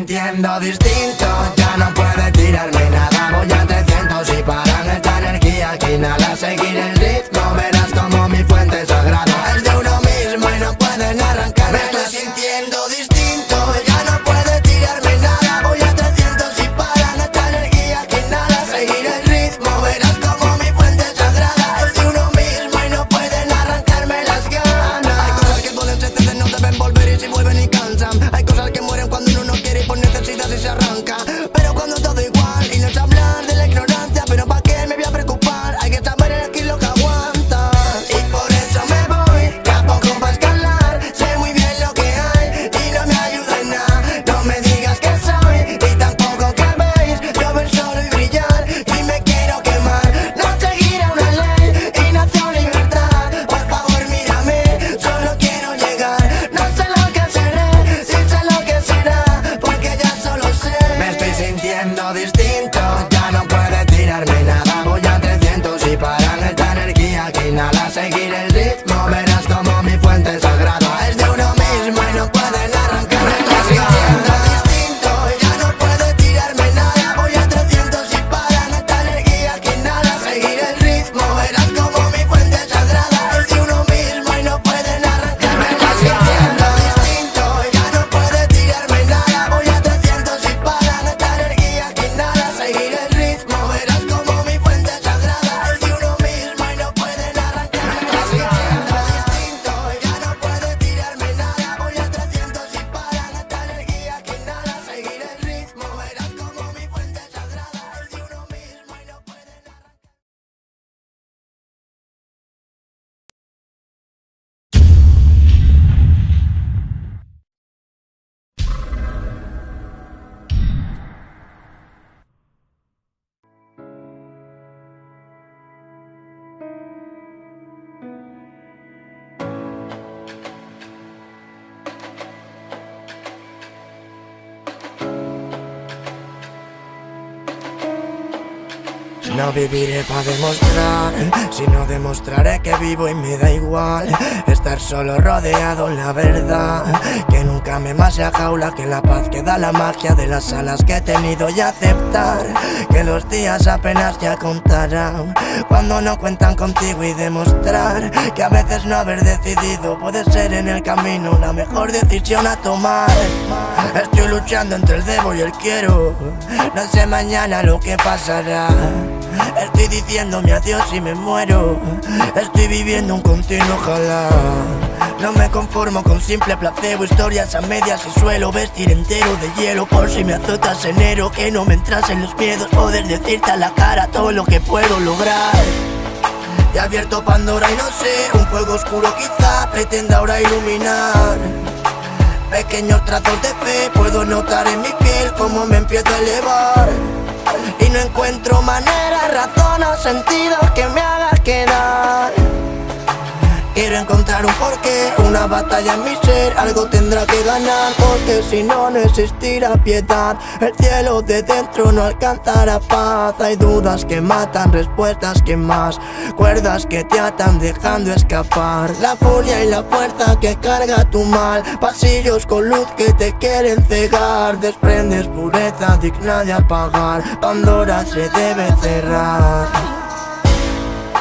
sintiendo distinto, ya no puedes tirarme nada, voy a 300 si paran esta energía, aquí nada, seguir el ritmo, verás como mi fuente sagrada es de uno mismo y no pueden arrancar. Me estoy sintiendo distinto, ya no puedes tirarme nada, voy a 300 si paran esta energía, aquí nada, seguir el ritmo, verás como mi fuente sagrada es de uno mismo y no pueden arrancarme las ganas. Hay cosas que pueden ser, no deben volver y si vuelven y cansan. Hay cosas que mueren cuando uno no quiere y por necesidad y se arranca. Pero cuando todo igual y no es hablar de la ignorancia, pero pa' qué me voy a preocupar, hay que saber aquí lo que aguanta. Y por eso me voy, que a poco va a escalar, sé muy bien lo que hay y no me ayuda en nada. No me digas que soy y tampoco que veis, yo ver solo y brillar y me quiero quemar. No seguir a una ley y nació libertad, por favor mírame, solo quiero llegar. No sé lo que seré, sí sé lo que será, porque ya solo sé. Me estoy sintiendo distinto, ya no puedes tirarme nada, voy a 300 si paran esta energía, aquí nada, seguir el ritmo, verás como mi fuente sagrada es de uno mismo y no pueden arrancarme las ganas. Distinto, ya no puedes tirarme nada, voy a 300 si paran esta energía, aquí nada, seguir el ritmo, verás como mi fuente sagrada es de uno mismo y no pueden arrancarme las ganas. Distinto, ya no puedes tirarme nada, voy a 300 si paran esta energía, aquí nada, seguir el ritmo, verás como mi fuente sagrada es de uno mismo y no pueden arrancarme las ganas. Distinto, ya no puedes tirarme nada, voy a 300 si paran esta energía, aquí nada, seguir el ritmo, verás como mi fuente sagrada es de uno mismo y no pueden arrancarme. No viviré para demostrar, sino demostraré que vivo y me da igual estar solo rodeado, la verdad que nunca me más la jaula, que la paz que da la magia de las alas que he tenido, y aceptar que los días apenas ya contarán cuando no cuentan contigo, y demostrar que a veces no haber decidido puede ser en el camino una mejor decisión a tomar. Estoy luchando entre el debo y el quiero, no sé mañana lo que pasará. Estoy diciéndome adiós y me muero, estoy viviendo un continuo ojalá. No me conformo con simple placebo, historias a medias y suelo vestir entero de hielo por si me azotas enero. Que no me entrasen los miedos, poder decirte a la cara todo lo que puedo lograr. He abierto Pandora y no sé, un juego oscuro quizá pretenda ahora iluminar. Pequeños trazos de fe puedo notar en mi piel cómo me empiezo a elevar. Y no encuentro manera, razón o sentido que me haga quedar. Quiero encontrar un porqué, una batalla en mi ser, algo tendrá que ganar. Porque si no, no existirá piedad, el cielo de dentro no alcanzará paz. Hay dudas que matan, respuestas que más, cuerdas que te atan dejando escapar. La furia y la fuerza que carga tu mal, pasillos con luz que te quieren cegar. Desprendes pureza digna de apagar, Pandora se debe cerrar.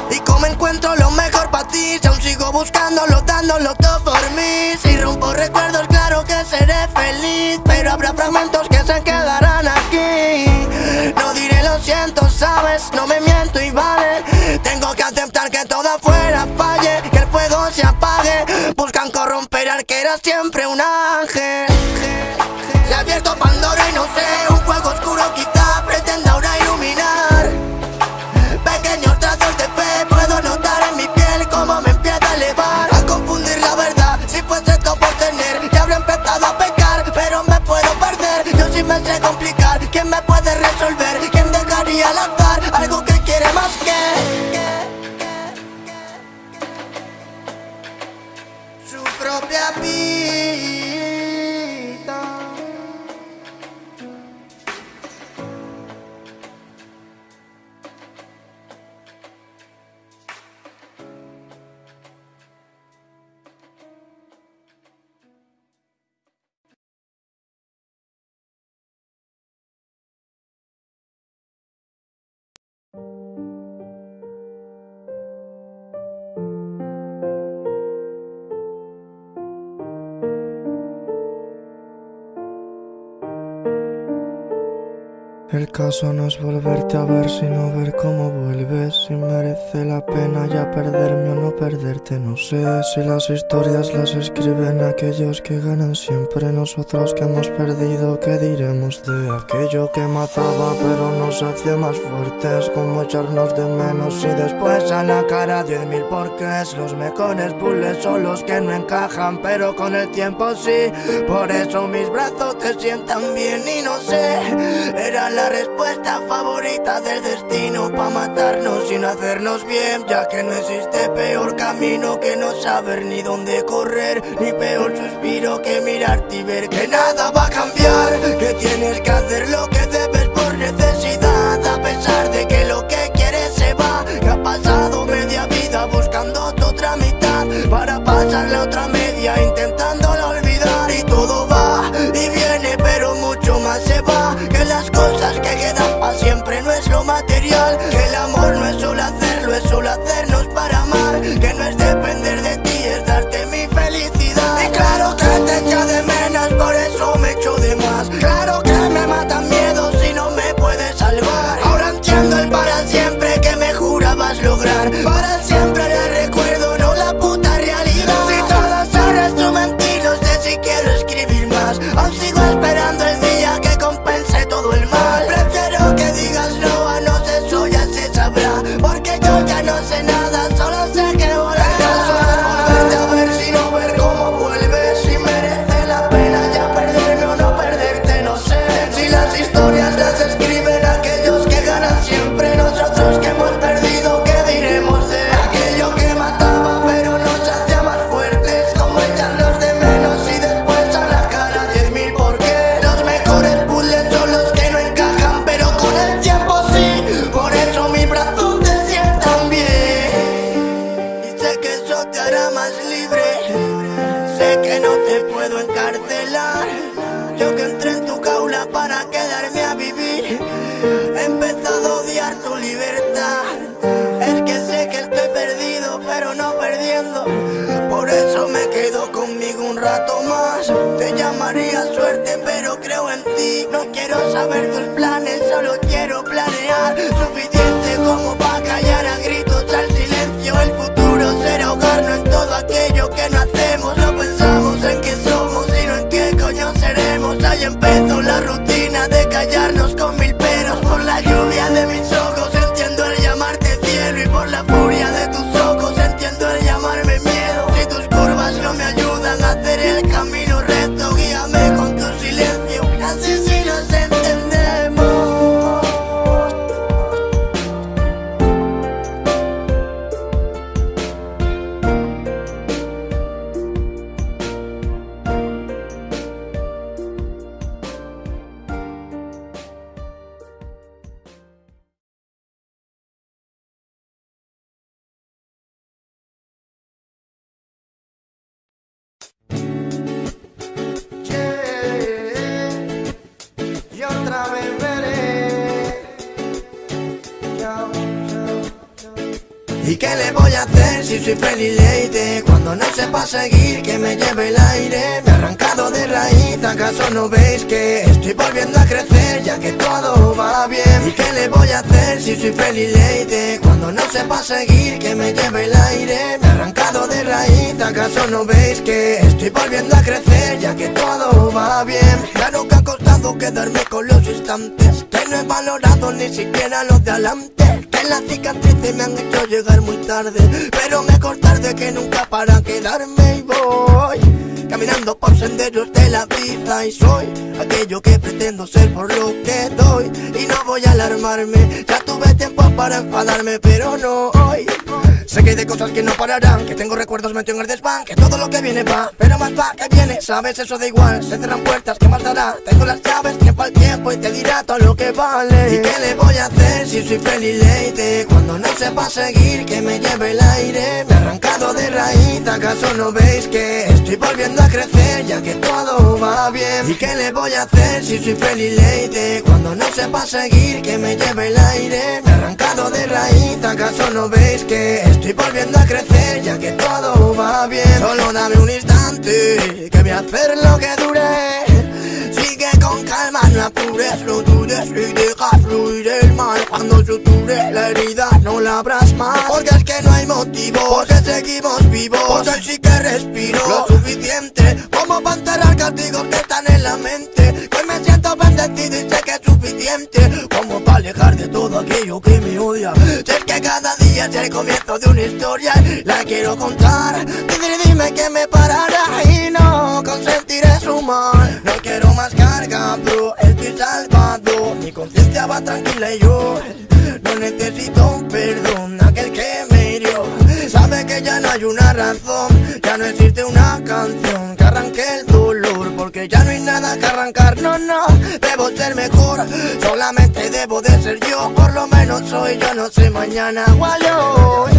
Y como encuentro lo mejor para ti, si aún sigo buscándolo, dándolo todo por mí. Si rompo recuerdos, claro que seré feliz, pero habrá fragmentos que se quedarán aquí. No diré lo siento, sabes, no me miento y vale. Tengo que aceptar que todo afuera falle, que el fuego se apague. Buscan corromper al que era siempre un ángel. Le he abierto Pandora y no sé, un fuego oscuro quizá pretenda ahora iluminar. Pequeños trazos de fe puedo notar en mi piel cómo me empieza a elevar. A confundir la verdad, si fuese esto por tener, ya habría empezado a pecar, pero me puedo perder. Yo sí me sé complicar, ¿quién me puede resolver? ¿Quién dejaría al azar algo que quiere más que su propia vida? El caso no es volverte a ver, sino ver cómo vuelves. Si merece la pena ya perderme o no perderte. No sé si las historias las escriben aquellos que ganan siempre. Nosotros que hemos perdido, ¿qué diremos de aquello que mataba pero nos hacía más fuertes? Como echarnos de menos y después a la cara 10.000 porqués. Los mejores puzzles son los que no encajan, pero con el tiempo sí. Por eso mis brazos te sientan bien y no sé, era la respuesta favorita del destino pa' matarnos sin hacernos bien, ya que no existe peor camino que no saber ni dónde correr, ni peor suspiro que mirarte y ver que nada va a cambiar, que tienes que hacer lo que debes por necesidad, a pesar de que lo que quieres se va, que ha pasado media vida buscando tu otra mitad, para pasar la otra media intentándola olvidar, y todo va y viene pero mucho más se va, que las cosas que quedan para siempre no es lo material, que el amor no es solo hacerlo, es solo hacernos para amar, que no es depender de ti, es darte mi felicidad. Y claro que te echo de menos, por eso me echo de más, claro que me matan miedos si no me puedes salvar, ahora entiendo el para siempre que me jurabas lograr, para siempre la recuerdo, no la puta realidad. Si todo se resume en ti, no sé si quiero escribir más, aún sigo esperando el día que compense todo el mal. Prefiero que digas no, a no sé, eso ya se sabrá, porque yo ya no sé nada, solo sé que volarás. El caso no es volverte a ver, sino ver cómo vuelves. Si merece la pena ya perderme o no perderte, no sé. Si las historias las escriben aquellos que ganan siempre, nosotros que hemos perdido, ¿qué diremos de aquello que mataba pero nos hacía más fuertes? Como echarnos de menos y después a la cara 10.000 porqués. Los mejores puzzles son los que no encajan, pero con el tiempo sí, por eso mis brazos te sientan bien. Y sé que eso te hará más libre, sé que no te puedo encarcelar. Yo que entré en tu jaula para quedarme a vivir, he empezado a odiar tu libertad. Es que sé que estoy perdido, pero no perdiendo, por eso me quedo conmigo un rato más. Te llamaría suerte, pero creo en ti. No quiero saber tus planes, solo quiero planear. Suficiente como para callar a gritos al silencio. El futuro será ahogarnos en todo aquello que no hacemos. No pensamos en qué somos, sino en qué coño seremos. Ahí empezó la rutina de callarnos con mil peros. Por la lluvia de mis ojos entiendo el llamarte cielo, y por la furia de tus ojos entiendo el llamarme miedo. Si tus curvas no me ayudan a hacer el camino recto, guíame con tu silencio, así sí nos entendemos. Y otra vez veré. Yo, ¿y qué le voy a hacer si soy feliz leite? Cuando no sepa seguir, que me lleve el aire. Me he arrancado de raíz, ¿acaso no veis que estoy volviendo a crecer ya que todo va bien? ¿Y qué le voy a hacer si soy feliz leite? Cuando no sepa seguir, que me lleve el aire. Me he arrancado de raíz, ¿acaso no veis que estoy volviendo a crecer ya que todo va bien? Claro que ha costado quedarme con los instantes, que no he valorado ni siquiera los de adelante, que las cicatrices me han hecho llegar muy tarde, pero mejor tarde que nunca para quedarme. Y voy caminando por senderos de la vida, y soy aquello que pretendo ser por lo que doy, y no voy a alarmarme, ya tuve tiempo para enfadarme, pero no hoy. Sé que hay de cosas que no pararán, que tengo recuerdos metido en el desván, que todo lo que viene va, pero más va que viene, sabes, eso da igual. Se cerran puertas, ¿qué más dará? Tengo las llaves, tiempo al tiempo y te dirá todo lo que vale. ¿Y qué le voy a hacer si soy feliz leite? Cuando no sepa seguir, que me lleve el aire. Me he arrancado de raíz, ¿acaso no veis que estoy volviendo a crecer ya que todo va bien? ¿Y qué le voy a hacer si soy feliz leite? Cuando no sepa seguir, que me lleve el aire. Me he arrancado de raíz, ¿acaso no veis que estoy volviendo a crecer ya que todo va bien? Solo dame un instante, que voy a hacer lo que dure. Sigue con calma, no apures, no dudes y deja fluir el mal. Cuando suture la herida no la abras más, porque es que no hay motivo, porque seguimos vivos, porque él sí que respiro lo suficiente como para enterrar castigos que están en la mente. Que hoy me siento bendecido y sé que es suficiente como para alejar de todo aquello que me odia. Si es que cada día es el comienzo de una historia, la quiero contar, dime que me parará y no consentiré su mal. No quiero más carga, bro, estoy salvado, mi conciencia va tranquila y yo no necesito un perdón. Aquel que me hirió sabe que ya no hay una razón, ya no existe una canción que arranque el dolor, porque ya no hay nada que arrancar, no, no. Debo ser mejor, solamente debo de ser yo, por lo menos soy yo, no sé mañana o al hoy.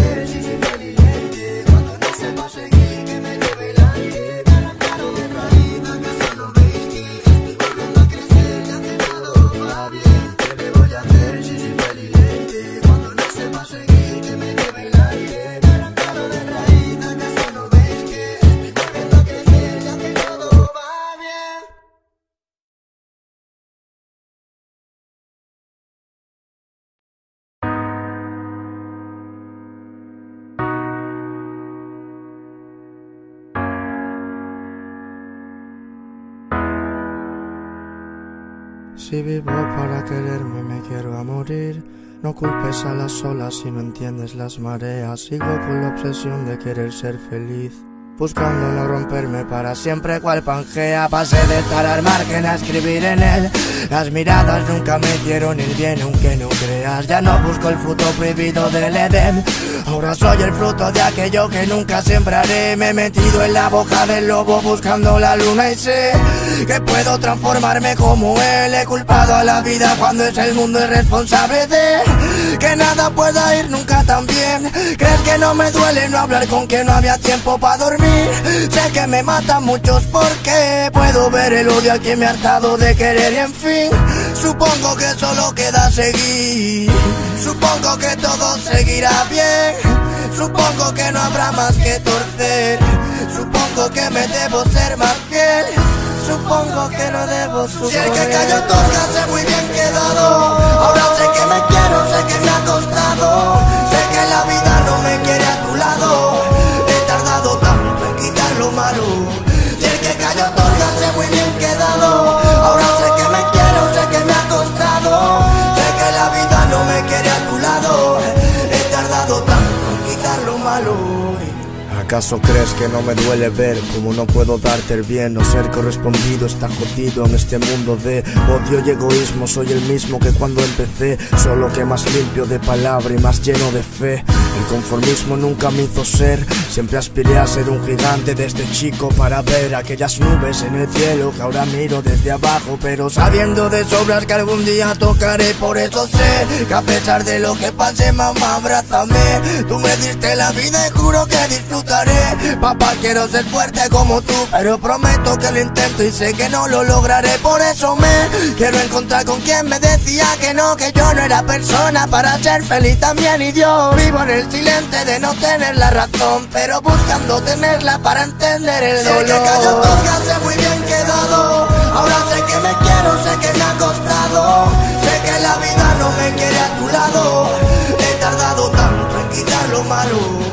Si vivo para quererme me quiero a morir. No culpes a las olas si no entiendes las mareas. Sigo con la obsesión de querer ser feliz, buscando no romperme para siempre cual Pangea. Pasé de estar al margen a escribir en él. Las miradas nunca me hicieron el bien, aunque no creas. Ya no busco el fruto prohibido del Edén, ahora soy el fruto de aquello que nunca sembraré. Me he metido en la boca del lobo buscando la luna y sé que puedo transformarme como él. He culpado a la vida cuando es el mundo el responsable de que nada pueda ir nunca tan bien. ¿Crees que no me duele no hablar con que no había tiempo para dormir? Sé que me matan muchos porque puedo ver el odio al que me ha hartado de querer y en fin, supongo que solo queda seguir. Supongo que todo seguirá bien, supongo que no habrá más que torcer. Supongo que me debo ser más fiel, supongo que no debo sufrir. Si el que cayó torca sé muy bien quedado, ahora sé que me quiero, sé que me ha costado. Sé que la vida no me quiere a tu lado, he tardado tanto en quitar lo malo. Si el que cayó torca sé muy bien quedado, ahora sé que me quiero, sé que me ha costado. Sé que la vida no me quiere a tu lado, he tardado tanto en quitar lo malo. ¿Acaso crees que no me duele ver cómo no puedo darte el bien? No ser correspondido está jodido en este mundo de odio y egoísmo. Soy el mismo que cuando empecé, solo que más limpio de palabra y más lleno de fe. El conformismo nunca me hizo ser, siempre aspiré a ser un gigante desde chico, para ver aquellas nubes en el cielo que ahora miro desde abajo, pero sabiendo de sobras que algún día tocaré. Por eso sé que a pesar de lo que pase, mamá, abrázame. Tú me diste la vida y juro que disfrutaré. Papá, quiero ser fuerte como tú, pero prometo que lo intento y sé que no lo lograré. Por eso me quiero encontrar con quien me decía que no, que yo no era persona para ser feliz también. Y Dios, vivo en el silencio de no tener la razón, pero buscando tenerla para entender el dolor. Si el que cayó torca sé muy bien quedado, ahora sé que me quiero, sé que me ha costado. Sé que la vida no me quiere a tu lado, he tardado tanto en quitar lo malo.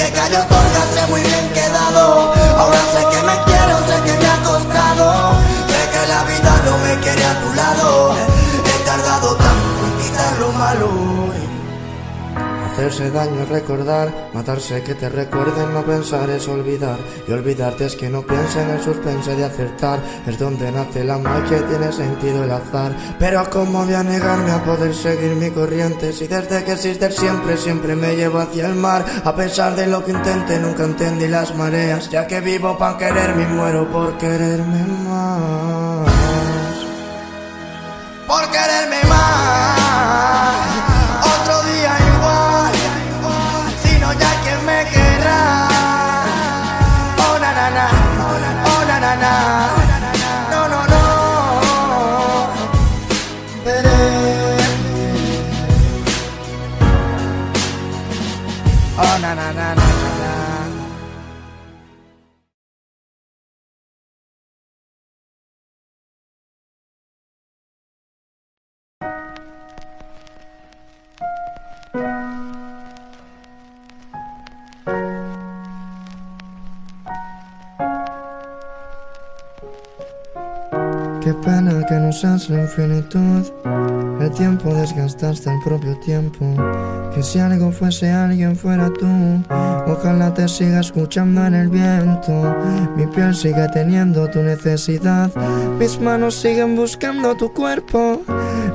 Que cayó torca sé muy bien quedado, ahora sé que me quiero, sé que me ha costado. Sé que la vida no me quiere a tu lado, he tardado tanto en quitar lo malo. Hacerse daño es recordar, matarse que te recuerden, no pensar es olvidar, y olvidarte es que no piensen. El suspense de acertar es donde nace el amor y que tiene sentido el azar. Pero cómo voy a negarme a poder seguir mi corriente, si desde que existe el siempre, siempre me llevo hacia el mar. A pesar de lo que intente, nunca entendí las mareas, ya que vivo pa' quererme y muero por quererme más. Por quererme más. Qué pena que no seas la infinitud. El tiempo desgastaste el propio tiempo. Que si algo fuese alguien fuera tú. Ojalá te siga escuchando en el viento. Mi piel sigue teniendo tu necesidad. Mis manos siguen buscando tu cuerpo.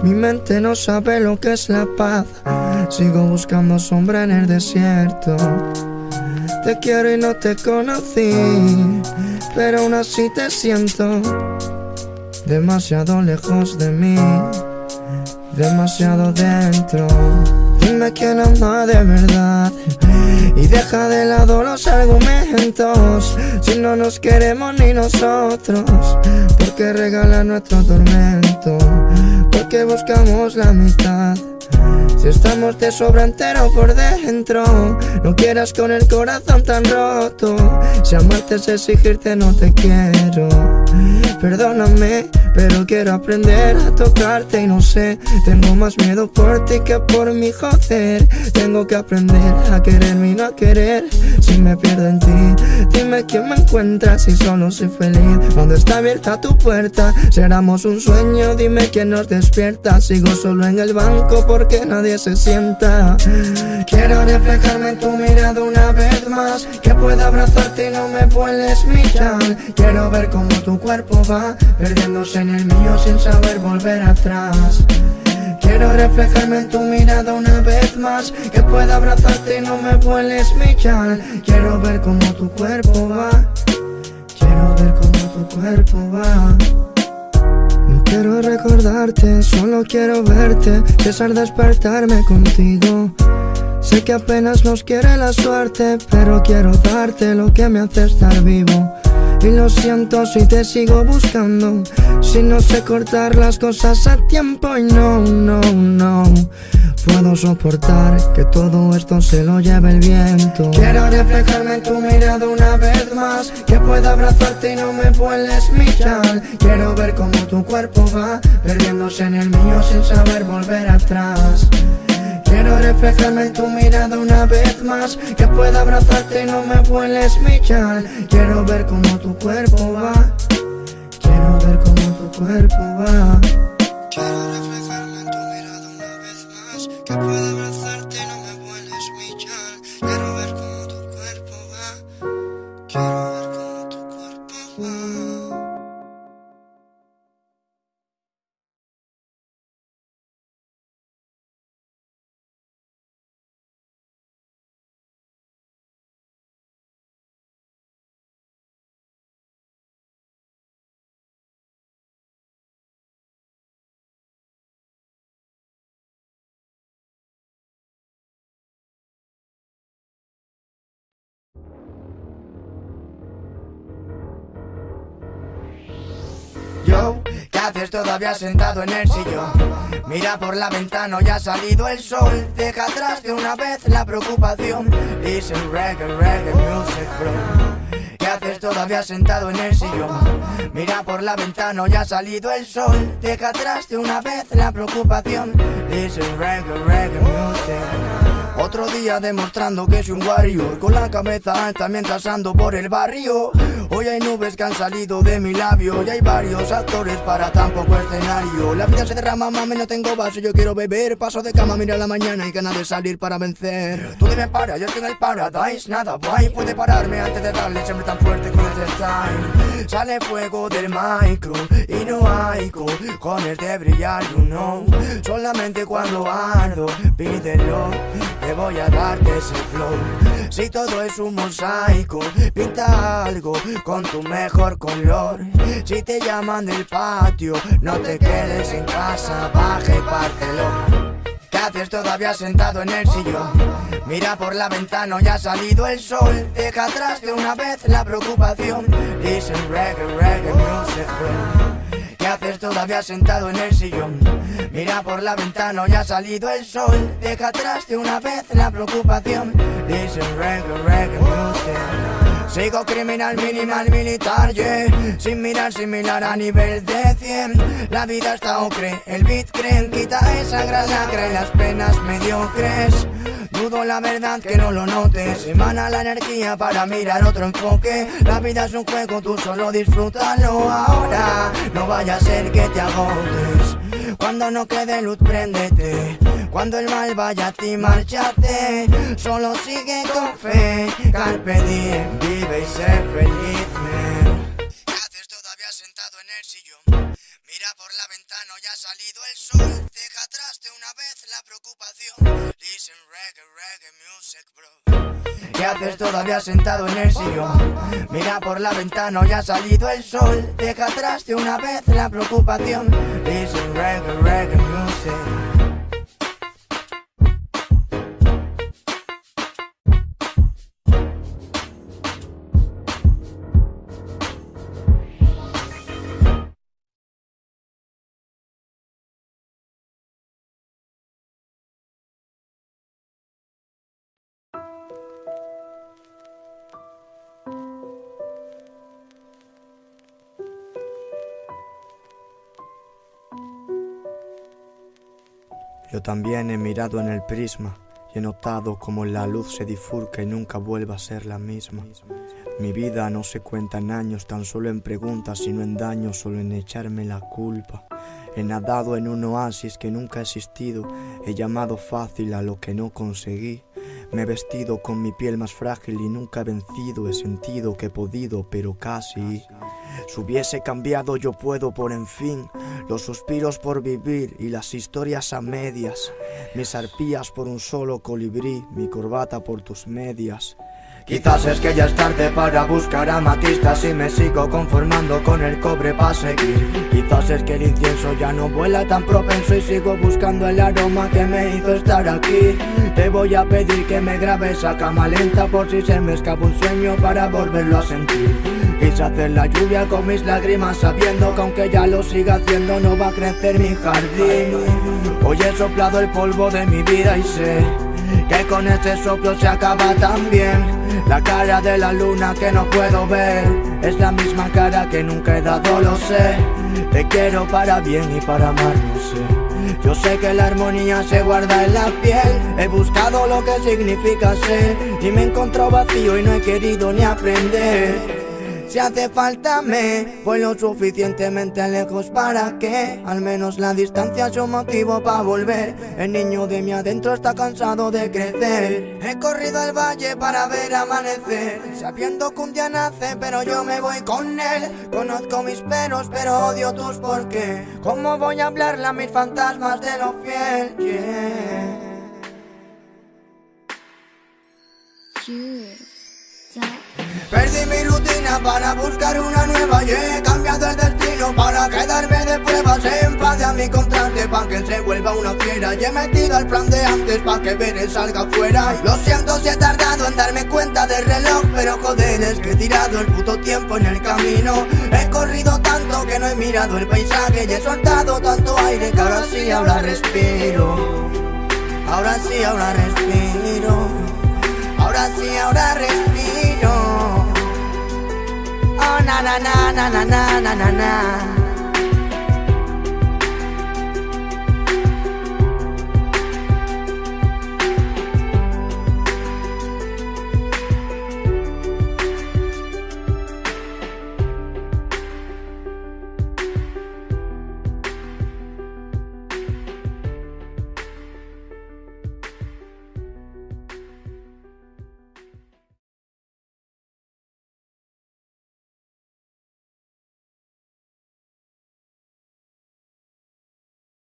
Mi mente no sabe lo que es la paz. Sigo buscando sombra en el desierto. Te quiero y no te conocí, pero aún así te siento demasiado lejos de mí, demasiado dentro. Dime quién ama de verdad y deja de lado los argumentos. Si no nos queremos ni nosotros, ¿por qué regalar nuestro tormento? ¿Por qué buscamos la mitad? Si estamos de sobra entero por dentro, no quieras con el corazón tan roto. Si amarte es exigirte, no te quiero. Perdóname, pero quiero aprender a tocarte y no sé. Tengo más miedo por ti que por mi joder. Tengo que aprender a quererme y no a querer si me pierdo en ti. Dime quién me encuentra si solo soy feliz. ¿Dónde está abierta tu puerta? Seramos un sueño, dime quién nos despierta. Sigo solo en el banco porque nadie se sienta. Quiero reflejarme en tu mirada una vez más, que pueda abrazarte y no me vueles mirar. Quiero ver cómo tu cuerpo va perdiéndose en el mío sin saber volver atrás. Quiero reflejarme en tu mirada una vez más, que pueda abrazarte y no me vueles mirar. Quiero ver cómo tu cuerpo va, quiero ver cómo tu cuerpo va. No quiero recordarte, solo quiero verte, cesar despertarme contigo. Sé que apenas nos quiere la suerte, pero quiero darte lo que me hace estar vivo. Y lo siento si te sigo buscando, si no sé cortar las cosas a tiempo. Y no puedo soportar que todo esto se lo lleve el viento. Quiero reflejarme en tu mirada una vez más, que pueda abrazarte y no me vuelves mirar. Quiero ver cómo tu cuerpo va perdiéndose en el mío sin saber volver atrás. Quiero reflejarme en tu mirada una vez más, que pueda abrazarte y no me vuelves mirar. Quiero ver cómo tu cuerpo va, quiero ver cómo tu cuerpo va. Quiero reflejarme en tu mirada una vez más, que pueda abrazarte y no me vuelves mirar. Quiero ver cómo tu cuerpo va, quiero ver cómo tu cuerpo va. ¿Qué haces todavía sentado en el sillón? Mira por la ventana, ya ha salido el sol. Deja atrás de una vez la preocupación. Listen reggae, reggae music, bro. ¿Qué haces todavía sentado en el sillón? Mira por la ventana, ya ha salido el sol. Deja atrás de una vez la preocupación. Listen reggae, reggae music. Otro día demostrando que soy un warrior, con la cabeza alta mientras ando por el barrio. Hoy hay nubes que han salido de mi labio y hay varios actores para tan poco escenario. La vida se derrama, mami, no tengo vaso, yo quiero beber. Paso de cama, mira la mañana y ganas de salir para vencer. Tú dime para, yo estoy en el paradise, nada guay puede pararme antes de darle siempre tan fuerte con este style. Sale fuego del micro y no hay cojones de brillar, you know. Solamente cuando ardo, pídelo. Te voy a darte ese flow. Si todo es un mosaico, pinta algo con tu mejor color. Si te llaman del patio, no te quedes en casa, baja y pártelo. ¿Qué haces todavía sentado en el sillón? Mira por la ventana, ya ha salido el sol. Deja atrás de una vez la preocupación. Listen reggae, reggae music, bro. ¿Qué haces todavía sentado en el sillón? Mira por la ventana, ya ha salido el sol. Deja atrás de una vez la preocupación. Listen reggae, reggae music. Sigo criminal, minimal, militar, yeah. Sin mirar similar a nivel de 100. La vida está ocre, el beat creen. Quita esa gran lacra y las penas mediocres. dudo la verdad que no lo notes. Emana la energía para mirar otro enfoque. La vida es un juego, tú solo disfrútalo ahora. No vaya a ser que te agotes. Cuando no quede luz, préndete. Cuando el mal vaya a ti, márchate. Solo sigue con fe. Carpe diem, vive y sé feliz, man. ¿Qué haces todavía sentado en el sillón? Mira por la ventana, ya ha salido el sol. Deja atrás de una vez la preocupación. Listen reggae, reggae music, bro. ¿Qué haces todavía sentado en el sillón? Mira por la ventana, ya ha salido el sol. Deja atrás de una vez la preocupación. Listen reggae, reggae music. Yo también he mirado en el prisma y he notado como la luz se difurca y nunca vuelve a ser la misma. Mi vida no se cuenta en años, tan solo en preguntas, sino en daños, solo en echarme la culpa. He nadado en un oasis que nunca ha existido, he llamado fácil a lo que no conseguí. Me he vestido con mi piel más frágil y nunca he vencido, he sentido que he podido, pero casi. Si hubiese cambiado yo puedo por en fin, los suspiros por vivir y las historias a medias. Mis arpías por un solo colibrí, mi corbata por tus medias. Quizás es que ya es tarde para buscar amatistas y me sigo conformando con el cobre para seguir. Quizás es que el incienso ya no vuela tan propenso y sigo buscando el aroma que me hizo estar aquí. Te voy a pedir que me grabes a cama lenta por si se me escapa un sueño para volverlo a sentir. Quise hacer la lluvia con mis lágrimas sabiendo que aunque ya lo siga haciendo no va a crecer mi jardín. Hoy he soplado el polvo de mi vida y sé que con este soplo se acaba también. La cara de la luna que no puedo ver es la misma cara que nunca he dado, lo sé. Te quiero para bien y para mal, no sé. Yo sé que la armonía se guarda en la piel. He buscado lo que significa ser y me encontró vacío y no he querido ni aprender. Si hace falta me voy lo suficientemente lejos para que al menos la distancia es un motivo para volver. El niño de mi adentro está cansado de crecer. He corrido al valle para ver amanecer, sabiendo que un día nace pero yo me voy con él. Conozco mis peros pero odio tus por qué. ¿Cómo voy a hablarle a mis fantasmas de lo fiel? Yeah. Perdí mi rutina para buscar una nueva y he cambiado el destino para quedarme de pruebas. Enfadé a mi constante pa' que se vuelva una fiera y he metido al plan de antes pa' que Beret salga afuera. Lo siento si he tardado en darme cuenta del reloj, pero joder, es que he tirado el puto tiempo en el camino. He corrido tanto que no he mirado el paisaje y he soltado tanto aire que ahora sí, ahora respiro. Ahora sí, ahora respiro. Ahora sí, ahora respiro. Na na na na na na na na.